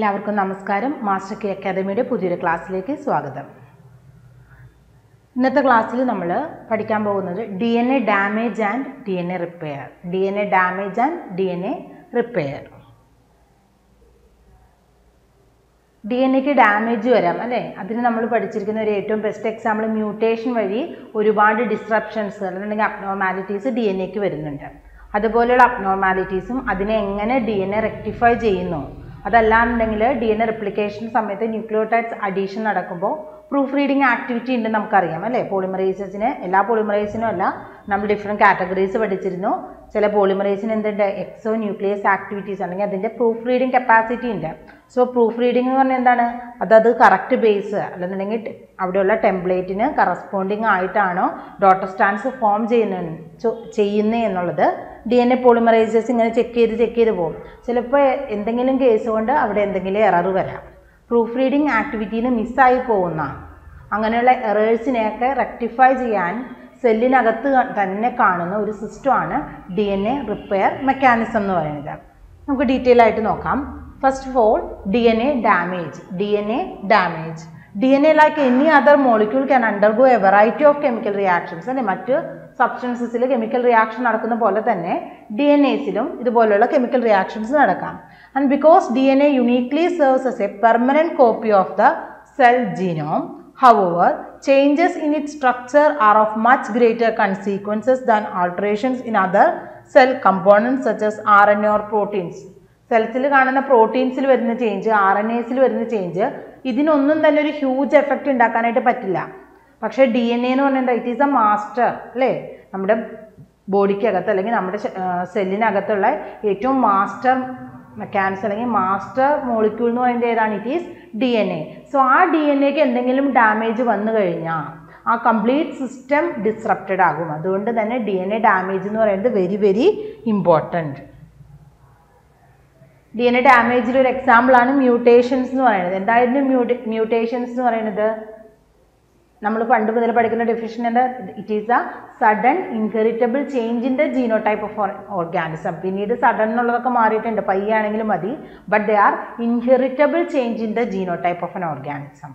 എല്ലാവർക്കും നമസ്കാരം. Master K അക്കാദമിയുടെ പുതിയൊരു ക്ലാസ്സിലേക്ക് സ്വാഗതം. ഇന്നത്തെ ക്ലാസ്സിൽ നമ്മൾ പഠിക്കാൻ പോകുന്നത് DNA damage and DNA repair. DNA damage and DNA repair. DNAക്ക് ഡാമേജ് വരാം അല്ലേ? അതിന് നമ്മൾ പഠിച്ചിരിക്കുന്ന ഒരു ഏറ്റവും ബെസ്റ്റ് എക്സാമ്പിൾ മ്യൂട്ടേഷൻ വഴി ഒരുപാട് ഡിസ്ട്രപ്ഷൻസ് അല്ലെന്നുണ്ടെങ്കിൽ അബ്നോർമാലിറ്റീസ് DNAക്ക് വരുന്നുണ്ട്. അതുപോലെയുള്ള അബ്നോർമാലിറ്റീസും അതിനെ എങ്ങനെ DNA റെക്ടിഫൈ ചെയ്യുന്നു, അതല്ലാന്നുണ്ടെങ്കിൽ DNA റെപ്ലിക്കേഷൻ സമയത്ത് ന്യൂക്ലിയോടൈഡ്സ് അഡീഷൻ നടക്കുമ്പോൾ പ്രൂഫ് റീഡിങ് ആക്ടിവിറ്റി ഉണ്ടെന്ന് നമുക്കറിയാം അല്ലേ? പോളിമറൈസസിന്, എല്ലാ പോളിമറൈസിനും അല്ല, നമ്മൾ ഡിഫറെൻറ്റ് കാറ്റഗറീസ് പഠിച്ചിരുന്നു. ചില പോളിമറൈസിന് എന്തുണ്ട്? എക്സോ ന്യൂക്ലിയസ് ആക്ടിവിറ്റീസ് അല്ലെങ്കിൽ അതിൻ്റെ പ്രൂഫ് റീഡിങ് കപ്പാസിറ്റി ഉണ്ട്. സോ പ്രൂഫ് റീഡിങ് എന്ന് പറഞ്ഞാൽ എന്താണ്? അതത് കറക്റ്റ് ബേസ് അല്ലെന്നുണ്ടെങ്കിൽ അവിടെയുള്ള ടെംപ്ലേറ്റിന് കറസ്പോണ്ടിങ് ആയിട്ടാണോ ഡോട്ടർ സ്റ്റാൻസ് ഫോം ചെയ്യുന്നത് എന്നുള്ളത് DNA പോളിമറൈസസ് ഇങ്ങനെ ചെക്ക് ചെയ്ത് പോകും. ചിലപ്പോൾ എന്തെങ്കിലും കേസ് കൊണ്ട് അവിടെ എന്തെങ്കിലും എറർ വരാം. പ്രൂഫ് റീഡിങ് ആക്ടിവിറ്റിയിൽ മിസ്സായി പോകുന്ന അങ്ങനെയുള്ള എറേഴ്സിനെയൊക്കെ റെക്ടിഫൈ ചെയ്യാൻ സെല്ലിനകത്ത് തന്നെ കാണുന്ന ഒരു സിസ്റ്റമാണ് DNA റിപ്പയർ മെക്കാനിസം എന്ന് പറയുന്നത്. നമുക്ക് ഡീറ്റെയിൽ ആയിട്ട് നോക്കാം. First of all, DNA damage. DNA, like any other molecule, can undergo a variety of chemical reactions. And മറ്റ് സബ്സ്റ്റൻസസിൽ കെമിക്കൽ റിയാക്ഷൻ നടക്കുന്ന പോലെ തന്നെ DNAസിലും ഇതുപോലെയുള്ള കെമിക്കൽ റിയാക്ഷൻസ് നടക്കാം. And because DNA uniquely serves as a permanent copy of the cell genome, however, changes in its structure are of much greater consequences than alterations in other cell components such as RNA or proteins. സെൽസിൽ കാണുന്ന പ്രോട്ടീൻസിൽ വരുന്ന change, RNAസിൽ വരുന്ന change, ഇതിനൊന്നും തന്നെ ഒരു huge effect ഉണ്ടാക്കാനായിട്ട് പറ്റില്ല. പക്ഷേ DNA എന്ന് പറഞ്ഞാൽ ഇറ്റ് ഈസ് എ മാസ്റ്റർ അല്ലേ? നമ്മുടെ ബോഡിക്കകത്ത് അല്ലെങ്കിൽ നമ്മുടെ സെല്ലിനകത്തുള്ള ഏറ്റവും മാസ്റ്റർ മെക്കാനിസം അല്ലെങ്കിൽ മാസ്റ്റർ മോളിക്യൂൾ എന്ന് പറയുന്നത് ഏതാണ്? It is DNA. സോ ആ DNAക്ക് എന്തെങ്കിലും ഡാമേജ് വന്നു കഴിഞ്ഞാൽ ആ കംപ്ലീറ്റ് സിസ്റ്റം ഡിസ്റപ്റ്റഡ് ആകും. അതുകൊണ്ട് തന്നെ DNA ഡാമേജ് എന്ന് പറയുന്നത് വെരി ഇമ്പോർട്ടൻറ്റ്. DNA ഡാമേജിൽ ഒരു എക്സാമ്പിളാണ് മ്യൂട്ടേഷൻസ് എന്ന് പറയുന്നത്. എന്തായിരുന്നു മ്യൂട്ടേഷൻസ് എന്ന് പറയുന്നത്? നമ്മൾ പണ്ട് മുതൽ പഠിക്കുന്ന ഡിഫിഷൻ എന്താ? It is a sudden inheritable change in the genotype of organism. പിന്നീട് സഡൻ എന്നുള്ളതൊക്കെ മാറിയിട്ടുണ്ട്, പയ്യാണെങ്കിലും മതി. But they are inheritable change in the genotype of an organism.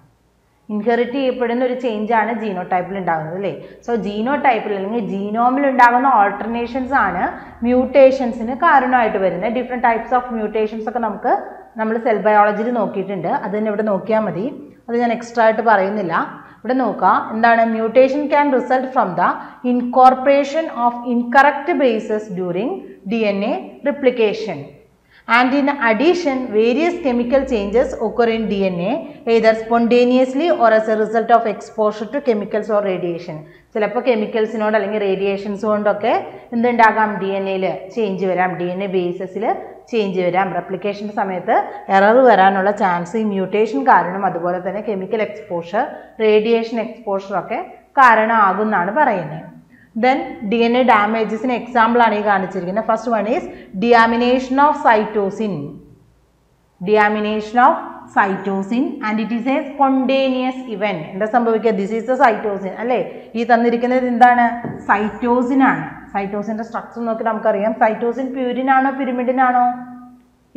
Inherit ചെയ്യപ്പെടുന്ന ഒരു ചേഞ്ചാണ് ജീനോ ടൈപ്പിൽ ഉണ്ടാകുന്നത് അല്ലേ? സോ ജീനോ ടൈപ്പിൽ അല്ലെങ്കിൽ ജീനോമിൽ ഉണ്ടാകുന്ന ഓൾട്ടർനേഷൻസ് ആണ് മ്യൂട്ടേഷൻസിന് കാരണമായിട്ട് വരുന്നത്. ഡിഫറെൻറ്റ് ടൈപ്സ് ഓഫ് മ്യൂട്ടേഷൻസ് ഒക്കെ നമ്മൾ സെൽ ബയോളജിയിൽ നോക്കിയിട്ടുണ്ട്. അത് തന്നെ ഇവിടെ നോക്കിയാൽ മതി, അത് ഞാൻ എക്സ്ട്രാ ആയിട്ട് പറയുന്നില്ല. ഇവിടെ നോക്കാം, എന്താണ് mutation can result from the incorporation of incorrect bases during DNA replication. And in addition, various chemical changes occur in DNA either spontaneously or as a result of exposure to chemicals or radiation. ചിലപ്പോൾ കെമിക്കൽസിനോട് അല്ലെങ്കിൽ radiations കൊണ്ടൊക്കെ എന്തുണ്ടാകാം? DNAയിൽ change വരാം, DNA ബേസസിൽ change വരാം. Replication സമയത്ത് error വരാനുള്ള ചാൻസ് ഈ മ്യൂട്ടേഷൻ കാരണം അതുപോലെ തന്നെ കെമിക്കൽ എക്സ്പോഷർ, റേഡിയേഷൻ എക്സ്പോഷറൊക്കെ കാരണമാകും എന്നാണ് പറയുന്നത്. Then DNA damages in example ആണ് ഈ കാണിച്ചിരിക്കുന്നത്. First one is deamination of cytosine and it is a spontaneous event. എന്താ സംഭവിക്കുക? This is the cytosine അല്ലേ? ഈ തന്നിരിക്കുന്നത് എന്താണ്? സൈറ്റോസിൻ ആണ്. സൈറ്റോസിൻ്റെ സ്ട്രക്ചർ നോക്കി നമുക്കറിയാം സൈറ്റോസിൻ പ്യൂരിനാണോ പിരമിഡിനാണോ?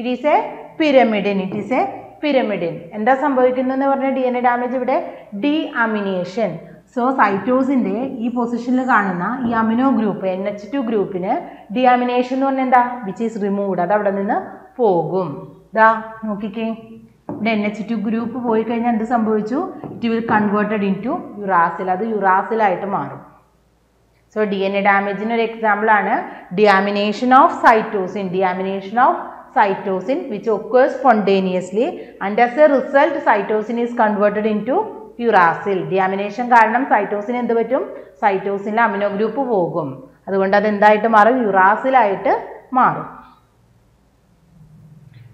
It is a pyrimidine. എന്താ സംഭവിക്കുന്നതെന്ന് പറഞ്ഞാൽ DNA ഡാമേജ് ഇവിടെ ഡിഅമിനേഷൻ. സോ സൈറ്റോസിൻ്റെ ഈ പൊസിഷനിൽ കാണുന്ന ഈ അമിനോ ഗ്രൂപ്പ് NH2 ഗ്രൂപ്പിന് ഡിയാമിനേഷൻ എന്ന് പറഞ്ഞാൽ എന്താ? Which is removed. അത് അവിടെ നിന്ന് പോകും. ഇതാ നോക്കിക്കേ, ഇവിടെ NH2 ഗ്രൂപ്പ് പോയി കഴിഞ്ഞാൽ എന്ത് സംഭവിച്ചു? It will converted into uracil. അത് യുറാസിലായിട്ട് മാറും. സോ DNA ഡാമേജിനൊരു എക്സാമ്പിളാണ് deamination of cytosine which occurs spontaneously and as a result cytosine is converted into uracil. Deamination കാരണം സൈറ്റോസിന് എന്ത് പറ്റും? സൈറ്റോസിൻ്റെ അമിനോ ഗ്രൂപ്പ് പോകും. അതുകൊണ്ട് അത് എന്തായിട്ട് മാറും? യുറാസിലായിട്ട് മാറും.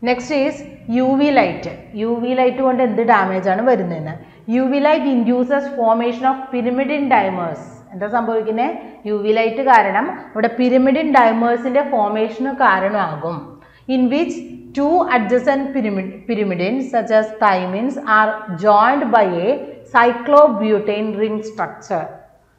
നെക്സ്റ്റ് ഈസ് UV ലൈറ്റ് കൊണ്ട് എന്ത് ഡാമേജ് ആണ് വരുന്നതെന്ന്. UV light induces formation of pyrimidine dimers. എന്താ സംഭവിക്കുന്നത്? UV ലൈറ്റ് കാരണം ഇവിടെ പിരമിഡിൻ ഡൈമേഴ്സിൻ്റെ ഫോർമേഷന് കാരണമാകും. In which two adjacent pyrimidines such as thymines are joined by a cyclobutane ring structure.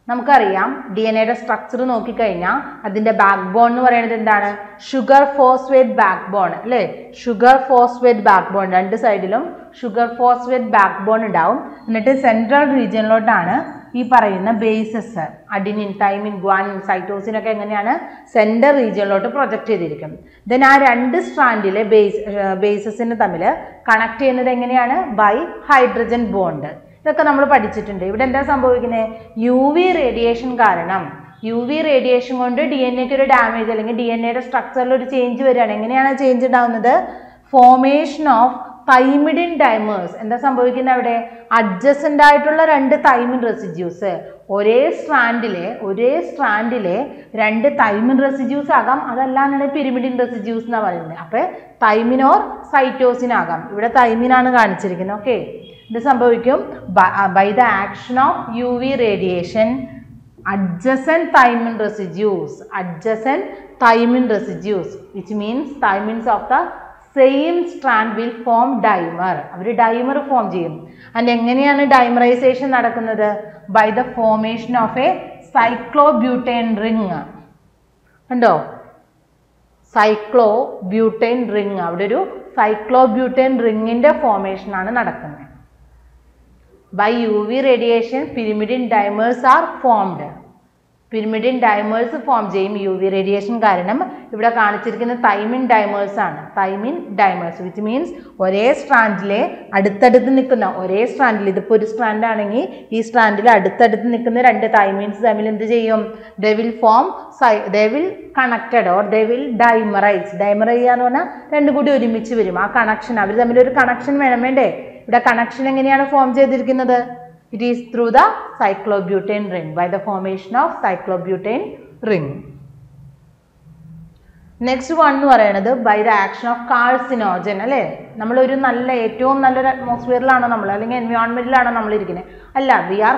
നമുക്കറിയാം ഡിഎൻഎയുടെ സ്ട്രക്ചർ നോക്കി കഴിഞ്ഞാൽ അതിന്റെ ബാക്ക്ബോൺ എന്ന് പറയുന്നത് എന്താണ്? ഷുഗർ ഫോസ്ഫേറ്റ് ബാക്ക്ബോൺ അല്ലേ? ഷുഗർ ഫോസ്ഫേറ്റ് ബാക്ക്ബോൺ, രണ്ട് സൈഡിലും ഷുഗർ ഫോസ്ഫേറ്റ് ബാക്ക്ബോൺ ഉണ്ടാവും. എന്നിട്ട് സെൻട്രൽ റീജിയനിലോട്ടാണ് ഈ പറയുന്ന bases, adenine, thymine, guanine, cytosine ഒക്കെ എങ്ങനെയാണ് സെൻട്രൽ റീജിയനിലോട്ട് പ്രൊജക്റ്റ് ചെയ്തിരിക്കും. ദെൻ ആ രണ്ട് സ്ട്രാൻഡിലെ ബേസസിന് തമ്മിൽ കണക്ട് ചെയ്യുന്നത് എങ്ങനെയാണ്? By hydrogen bond. ഇതൊക്കെ നമ്മൾ പഠിച്ചിട്ടുണ്ട്. ഇവിടെ എന്താ സംഭവിക്കുന്നത്? UV റേഡിയേഷൻ കാരണം, UV റേഡിയേഷൻ കൊണ്ട് DNA-ക്ക് ഒരു ഡാമേജ് അല്ലെങ്കിൽ DNA-യുടെ സ്ട്രക്ചറിൽ ഒരു ചേഞ്ച് വരികയാണ്. എങ്ങനെയാണ് ചേഞ്ച് ഉണ്ടാവുന്നത്? Formation of thymidine dimers. എന്താ സംഭവിക്കുന്നത് അവിടെ? അഡ്ജസൻ്റ് ആയിട്ടുള്ള രണ്ട് തൈമിൻ റെസിഡ്യൂസ്, ഒരേ സ്ട്രാൻഡിലെ രണ്ട് തൈമിൻ റെസിഡ്യൂസ് ആകാം, അതല്ലാതെ പിരിമിഡിൻ റെസിഡ്യൂസ് എന്നാണ് പറയുന്നത്. അപ്പോൾ തൈമിൻ ഓർ സൈറ്റോസിൻ ആകാം. ഇവിടെ തൈമിനാണ് കാണിച്ചിരിക്കുന്നത്. ഓക്കെ, ഇത് സംഭവിക്കും by the action of UV radiation. Adjacent thymine residues, which means thymines of the same strand will form dimer. അവർ ഡൈമർ ഫോം ചെയ്യും. ആൻഡ് എങ്ങനെയാണ് ഡൈമറൈസേഷൻ നടക്കുന്നത്? By the formation of a cyclobutane ring. ഉണ്ടോ? Cyclobutane ring, അവിടെ ഒരു cyclobutane റിങ്ങിന്റെ ഫോർമേഷനാണ് നടക്കുന്നത്. By UV radiation, pyrimidine dimers form ചെയ്യും UV radiation കാരണം. ഇവിടെ കാണിച്ചിരിക്കുന്ന തൈമിൻ ഡൈമേഴ്സ്, which means ഒരേ സ്ട്രാൻഡിൽ ഇതിപ്പോൾ ഒരു സ്ട്രാൻഡ് ആണെങ്കിൽ ഈ സ്ട്രാൻഡിൽ അടുത്തടുത്ത് നിൽക്കുന്ന രണ്ട് തൈമിൻസ് തമ്മിൽ എന്ത് ചെയ്യും? They will connected or they will dimerize. ഡൈമറൈസാന്ന് പറഞ്ഞാൽ രണ്ടും കൂടി ഒരുമിച്ച് വരും. ആ കണക്ഷൻ, അവർ തമ്മിൽ ഒരു കണക്ഷൻ വേണം, വേണ്ടേ? ഇവിടെ കണക്ഷൻ എങ്ങനെയാണ് ഫോം ചെയ്തിരിക്കുന്നത്? It is through the cyclobutane ring, by the formation of cyclobutane ring. Next one എന്ന് പറയുന്നത് by the action of carcinogen. അല്ലേ, നമ്മളൊരു ഏറ്റവും നല്ലൊരു അറ്റ്മോസ്ഫിയറിലാണോ നമ്മൾ, അല്ലെങ്കിൽ എൻവയോൺമെന്റിലാണോ നമ്മൾ ഇരിക്കുന്നത്? അല്ല, we are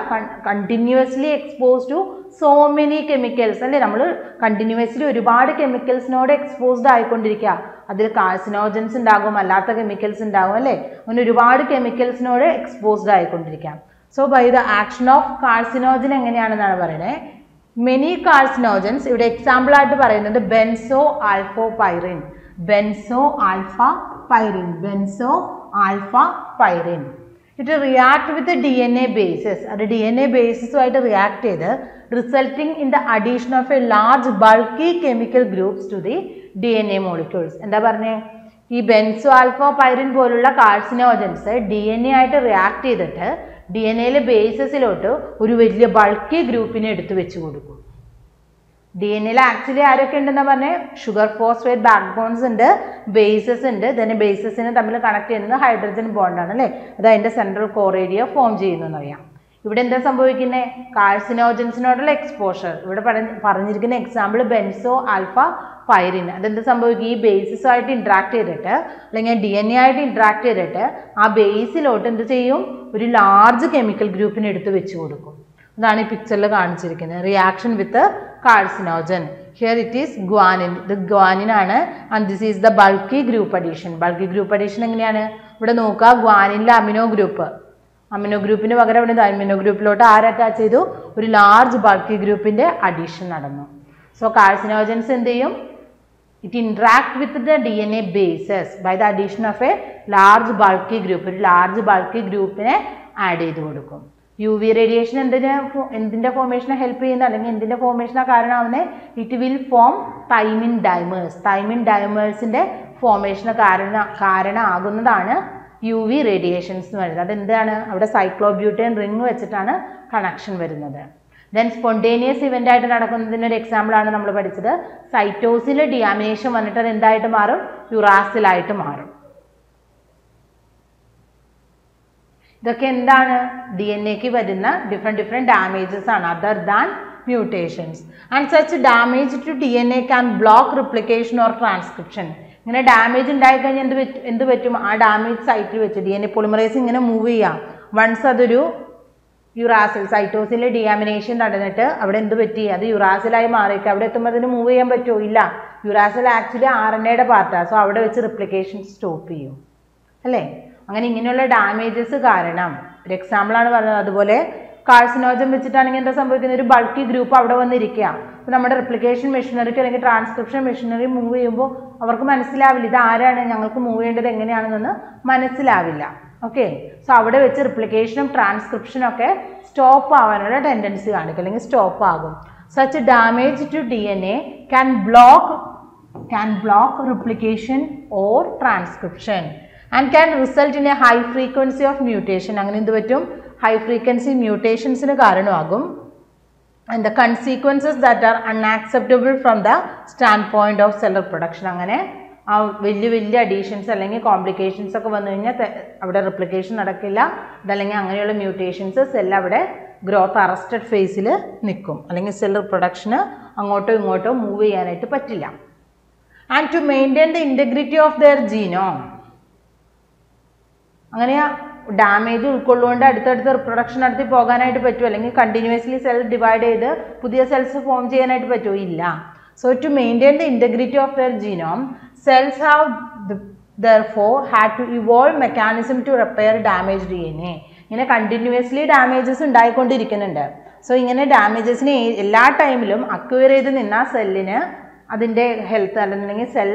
continuously exposed to so many chemicals. അല്ലേ, നമ്മൾ കണ്ടിന്യൂസ്ലി ഒരുപാട് കെമിക്കൽസിനോട് എക്സ്പോസ്ഡ് ആയിക്കൊണ്ടിരിക്കുക. അതിൽ കാർസിനോജൻസ് ഉണ്ടാകും, അല്ലാത്ത കെമിക്കൽസ് ഉണ്ടാകും. അല്ലേ, അങ്ങനെ ഒരുപാട് കെമിക്കൽസിനോട് എക്സ്പോസ്ഡ് ആയിക്കൊണ്ടിരിക്കാം. So by the action of carcinogen എങ്ങനെയാണെന്നാണ് പറയുന്നത്? മെനി കാർസിനോജൻസ്, ഇവിടെ എക്സാമ്പിളായിട്ട് പറയുന്നത് benzo alpha pyrene. It react with DNA bases. അത് DNA basesുമായിട്ട് റിയാക്ട് ചെയ്ത് resulting in the addition of a large bulky chemical groups to the DNA molecules. എന്താ പറഞ്ഞത്? ഈ ബെൻസോ ആൽഫ പൈറിൻ പോലുള്ള കാർസിനോജൻസ് DNA ആയിട്ട് റിയാക്ട് ചെയ്തിട്ട് DNA യിലെ ബേസസിലോട്ട് ഒരു വലിയ ബൾക്കി ഗ്രൂപ്പിനെ എടുത്തു വെച്ച് കൊടുക്കും. DNA യിൽ ആക്ച്വലി ആരൊക്കെ ഉണ്ടെന്നാ പറഞ്ഞത്? ഷുഗർ ഫോസ്ഫേറ്റ് ബാക്ക്ബോൺസ് ഉണ്ട്, ബേസസ് ഉണ്ട്. ഇതിന് ബേസസിനെ തമ്മിൽ കണക്ട് ചെയ്യുന്നത് ഹൈഡ്രജൻ ബോണ്ടാണ്. അല്ലേ, അത് അതിൻ്റെ സെൻട്രൽ കോർ ഏരിയ ഫോം ചെയ്യുന്നു എന്നറിയാം. ഇവിടെ എന്താ സംഭവിക്കുന്നത്? കാർസിനോജൻസിനോടുള്ള എക്സ്പോഷർ. ഇവിടെ പറഞ്ഞിരിക്കുന്ന എക്സാമ്പിൾ ബെൻസോ ആൽഫ പൈറിൻ. അതെന്ത് സംഭവിക്കും? ഈ ബേസിസുമായിട്ട് ഇൻട്രാക്ട് ചെയ്തിട്ട്, അല്ലെങ്കിൽ DNA ആയിട്ട് ഇൻട്രാക്ട് ചെയ്തിട്ട് ആ ബേസിലോട്ട് എന്ത് ചെയ്യും? ഒരു ലാർജ് കെമിക്കൽ ഗ്രൂപ്പിന് എടുത്ത് വെച്ച് കൊടുക്കും. അതാണ് ഈ പിക്ചറിൽ കാണിച്ചിരിക്കുന്നത്. Reaction with carcinogen. Here it is guanine. ഇത് ഗ്വാനിനാണ്. And this is the bulky group addition. Bulky group addition എങ്ങനെയാണ്? ഇവിടെ നോക്കുക, ഗ്വാനിൻ്റെ അമിനോ ഗ്രൂപ്പിന് പകരം ഇവിടെ അമിനോ ഗ്രൂപ്പിലോട്ട് ആര് അറ്റാച്ച് ചെയ്തു? ഒരു ലാർജ് ബൾക്കി ഗ്രൂപ്പിൻ്റെ അഡീഷൻ നടന്നു. സോ കാർസിനോജൻസ് എന്ത് ചെയ്യും? It interact with the DNA bases by the addition of a large bulky group. ഒരു ലാർജ് ബൾക്കി ഗ്രൂപ്പിനെ ആഡ് ചെയ്ത് കൊടുക്കും. UV റേഡിയേഷൻ എന്തിൻ്റെ ഫോർമേഷനെ ഹെൽപ്പ് ചെയ്യുന്ന, അല്ലെങ്കിൽ എന്തിൻ്റെ ഫോർമേഷനാ കാരണമാവുന്നത്? ഇറ്റ് വിൽ ഫോം തൈമിൻ ഡൈമേഴ്സിൻ്റെ ഫോർമേഷന് കാരണമാകുന്നതാണ് UV radiations എന്ന് പറയുന്നത്. അതെന്താണ്? അവിടെ സൈക്ലോബ്യൂട്ടൈൻ റിംഗ് വെച്ചിട്ടാണ് കണക്ഷൻ വരുന്നത്. ദെൻ സ്പോണ്ടേനിയസ് ഇവൻ്റ് ആയിട്ട് നടക്കുന്നതിനൊരു എക്സാമ്പിളാണ് നമ്മൾ പഠിച്ചത്. സൈറ്റോസിൽ ഡിയാമിനേഷൻ വന്നിട്ട് അത് എന്തായിട്ട് മാറും? യുറാസിലായിട്ട് മാറും. ഇതൊക്കെ എന്താണ്? DNA ക്ക് വരുന്ന ഡിഫറെൻറ്റ് ഡാമേജസ് ആണ്, other than mutations. And such damage to DNA can block replication or transcription. ഇങ്ങനെ ഡാമേജ് ഉണ്ടായിക്കഴിഞ്ഞാൽ എന്ത് പറ്റും? ആ ഡാമേജ് സൈറ്റിൽ വെച്ച് DNA polymerase ഇങ്ങനെ മൂവ് ചെയ്യാം. വൺസ് അതൊരു യുറാസിൽ, സൈറ്റോസിൽ ഡിയാമിനേഷൻ നടന്നിട്ട് അവിടെ എന്ത് പറ്റി? അത് യുറാസിലായി മാറിയിട്ട് അവിടെ എത്തുമ്പോൾ അതിന് മൂവ് ചെയ്യാൻ പറ്റുമോ? ഇല്ല. യുറാസിൽ ആക്ച്വലി RNAയുടെ പാർട്ടാണ്. സോ അവിടെ വെച്ച് റിപ്ലിക്കേഷൻ സ്റ്റോപ്പ് ചെയ്യും. അല്ലേ, അങ്ങനെ ഇങ്ങനെയുള്ള ഡാമേജസ് കാരണം, ഒരു എക്സാമ്പിളാണ് പറഞ്ഞത്. അതുപോലെ carcinogen vechittaanengil endu sambhavikkunna oru bulky group avade vannirikkya appo nammade replication machinery allekil transcription machinery move cheyumbo avarku manassilavilla idu aarana njangalku move cheyendathu enganeyanu ennu manassilavilla okay so avade vechi replication and transcription okke stop avanoda tendency kaanikku allengi stop aagum such damage to DNA can block replication or transcription and can result in a high frequency of mutation angane endu vettum high frequency mutations inu kaaranamagum and the consequences that are unacceptable from the standpoint of cell reproduction angane aa velli velli additions allengi complications okke vannu kennal avade replication nadakkilla adallengi anganeyulla mutations cell avade growth arrested phase il nikkum allengi cell reproduction angotto ingotto move cheyanayittu pattilla and to maintain the integrity of their genome അങ്ങനെ damage ഉൾക്കൊള്ളുകൊണ്ട് അടുത്തടുത്ത് reproduction നടത്തി പോകാനായിട്ട് പറ്റുമോ അല്ലെങ്കിൽ continuously cell divide ചെയ്ത് പുതിയ cells form ചെയ്യാനായിട്ട് പറ്റുമോ ഇല്ല so to maintain the integrity of their genome cells have therefore had to evolve mechanism to repair damage D N A ഇങ്ങനെ കണ്ടിന്യൂസ്ലി ഡാമേജസ് ഉണ്ടായിക്കൊണ്ടിരിക്കുന്നുണ്ട് സോ ഇങ്ങനെ ഡാമേജസിനെ എല്ലാ ടൈമിലും അക്വയർ ചെയ്ത് നിന്ന സെല്ലിന് അതിൻ്റെ ഹെൽത്ത് അല്ലെന്നുണ്ടെങ്കിൽ സെൽ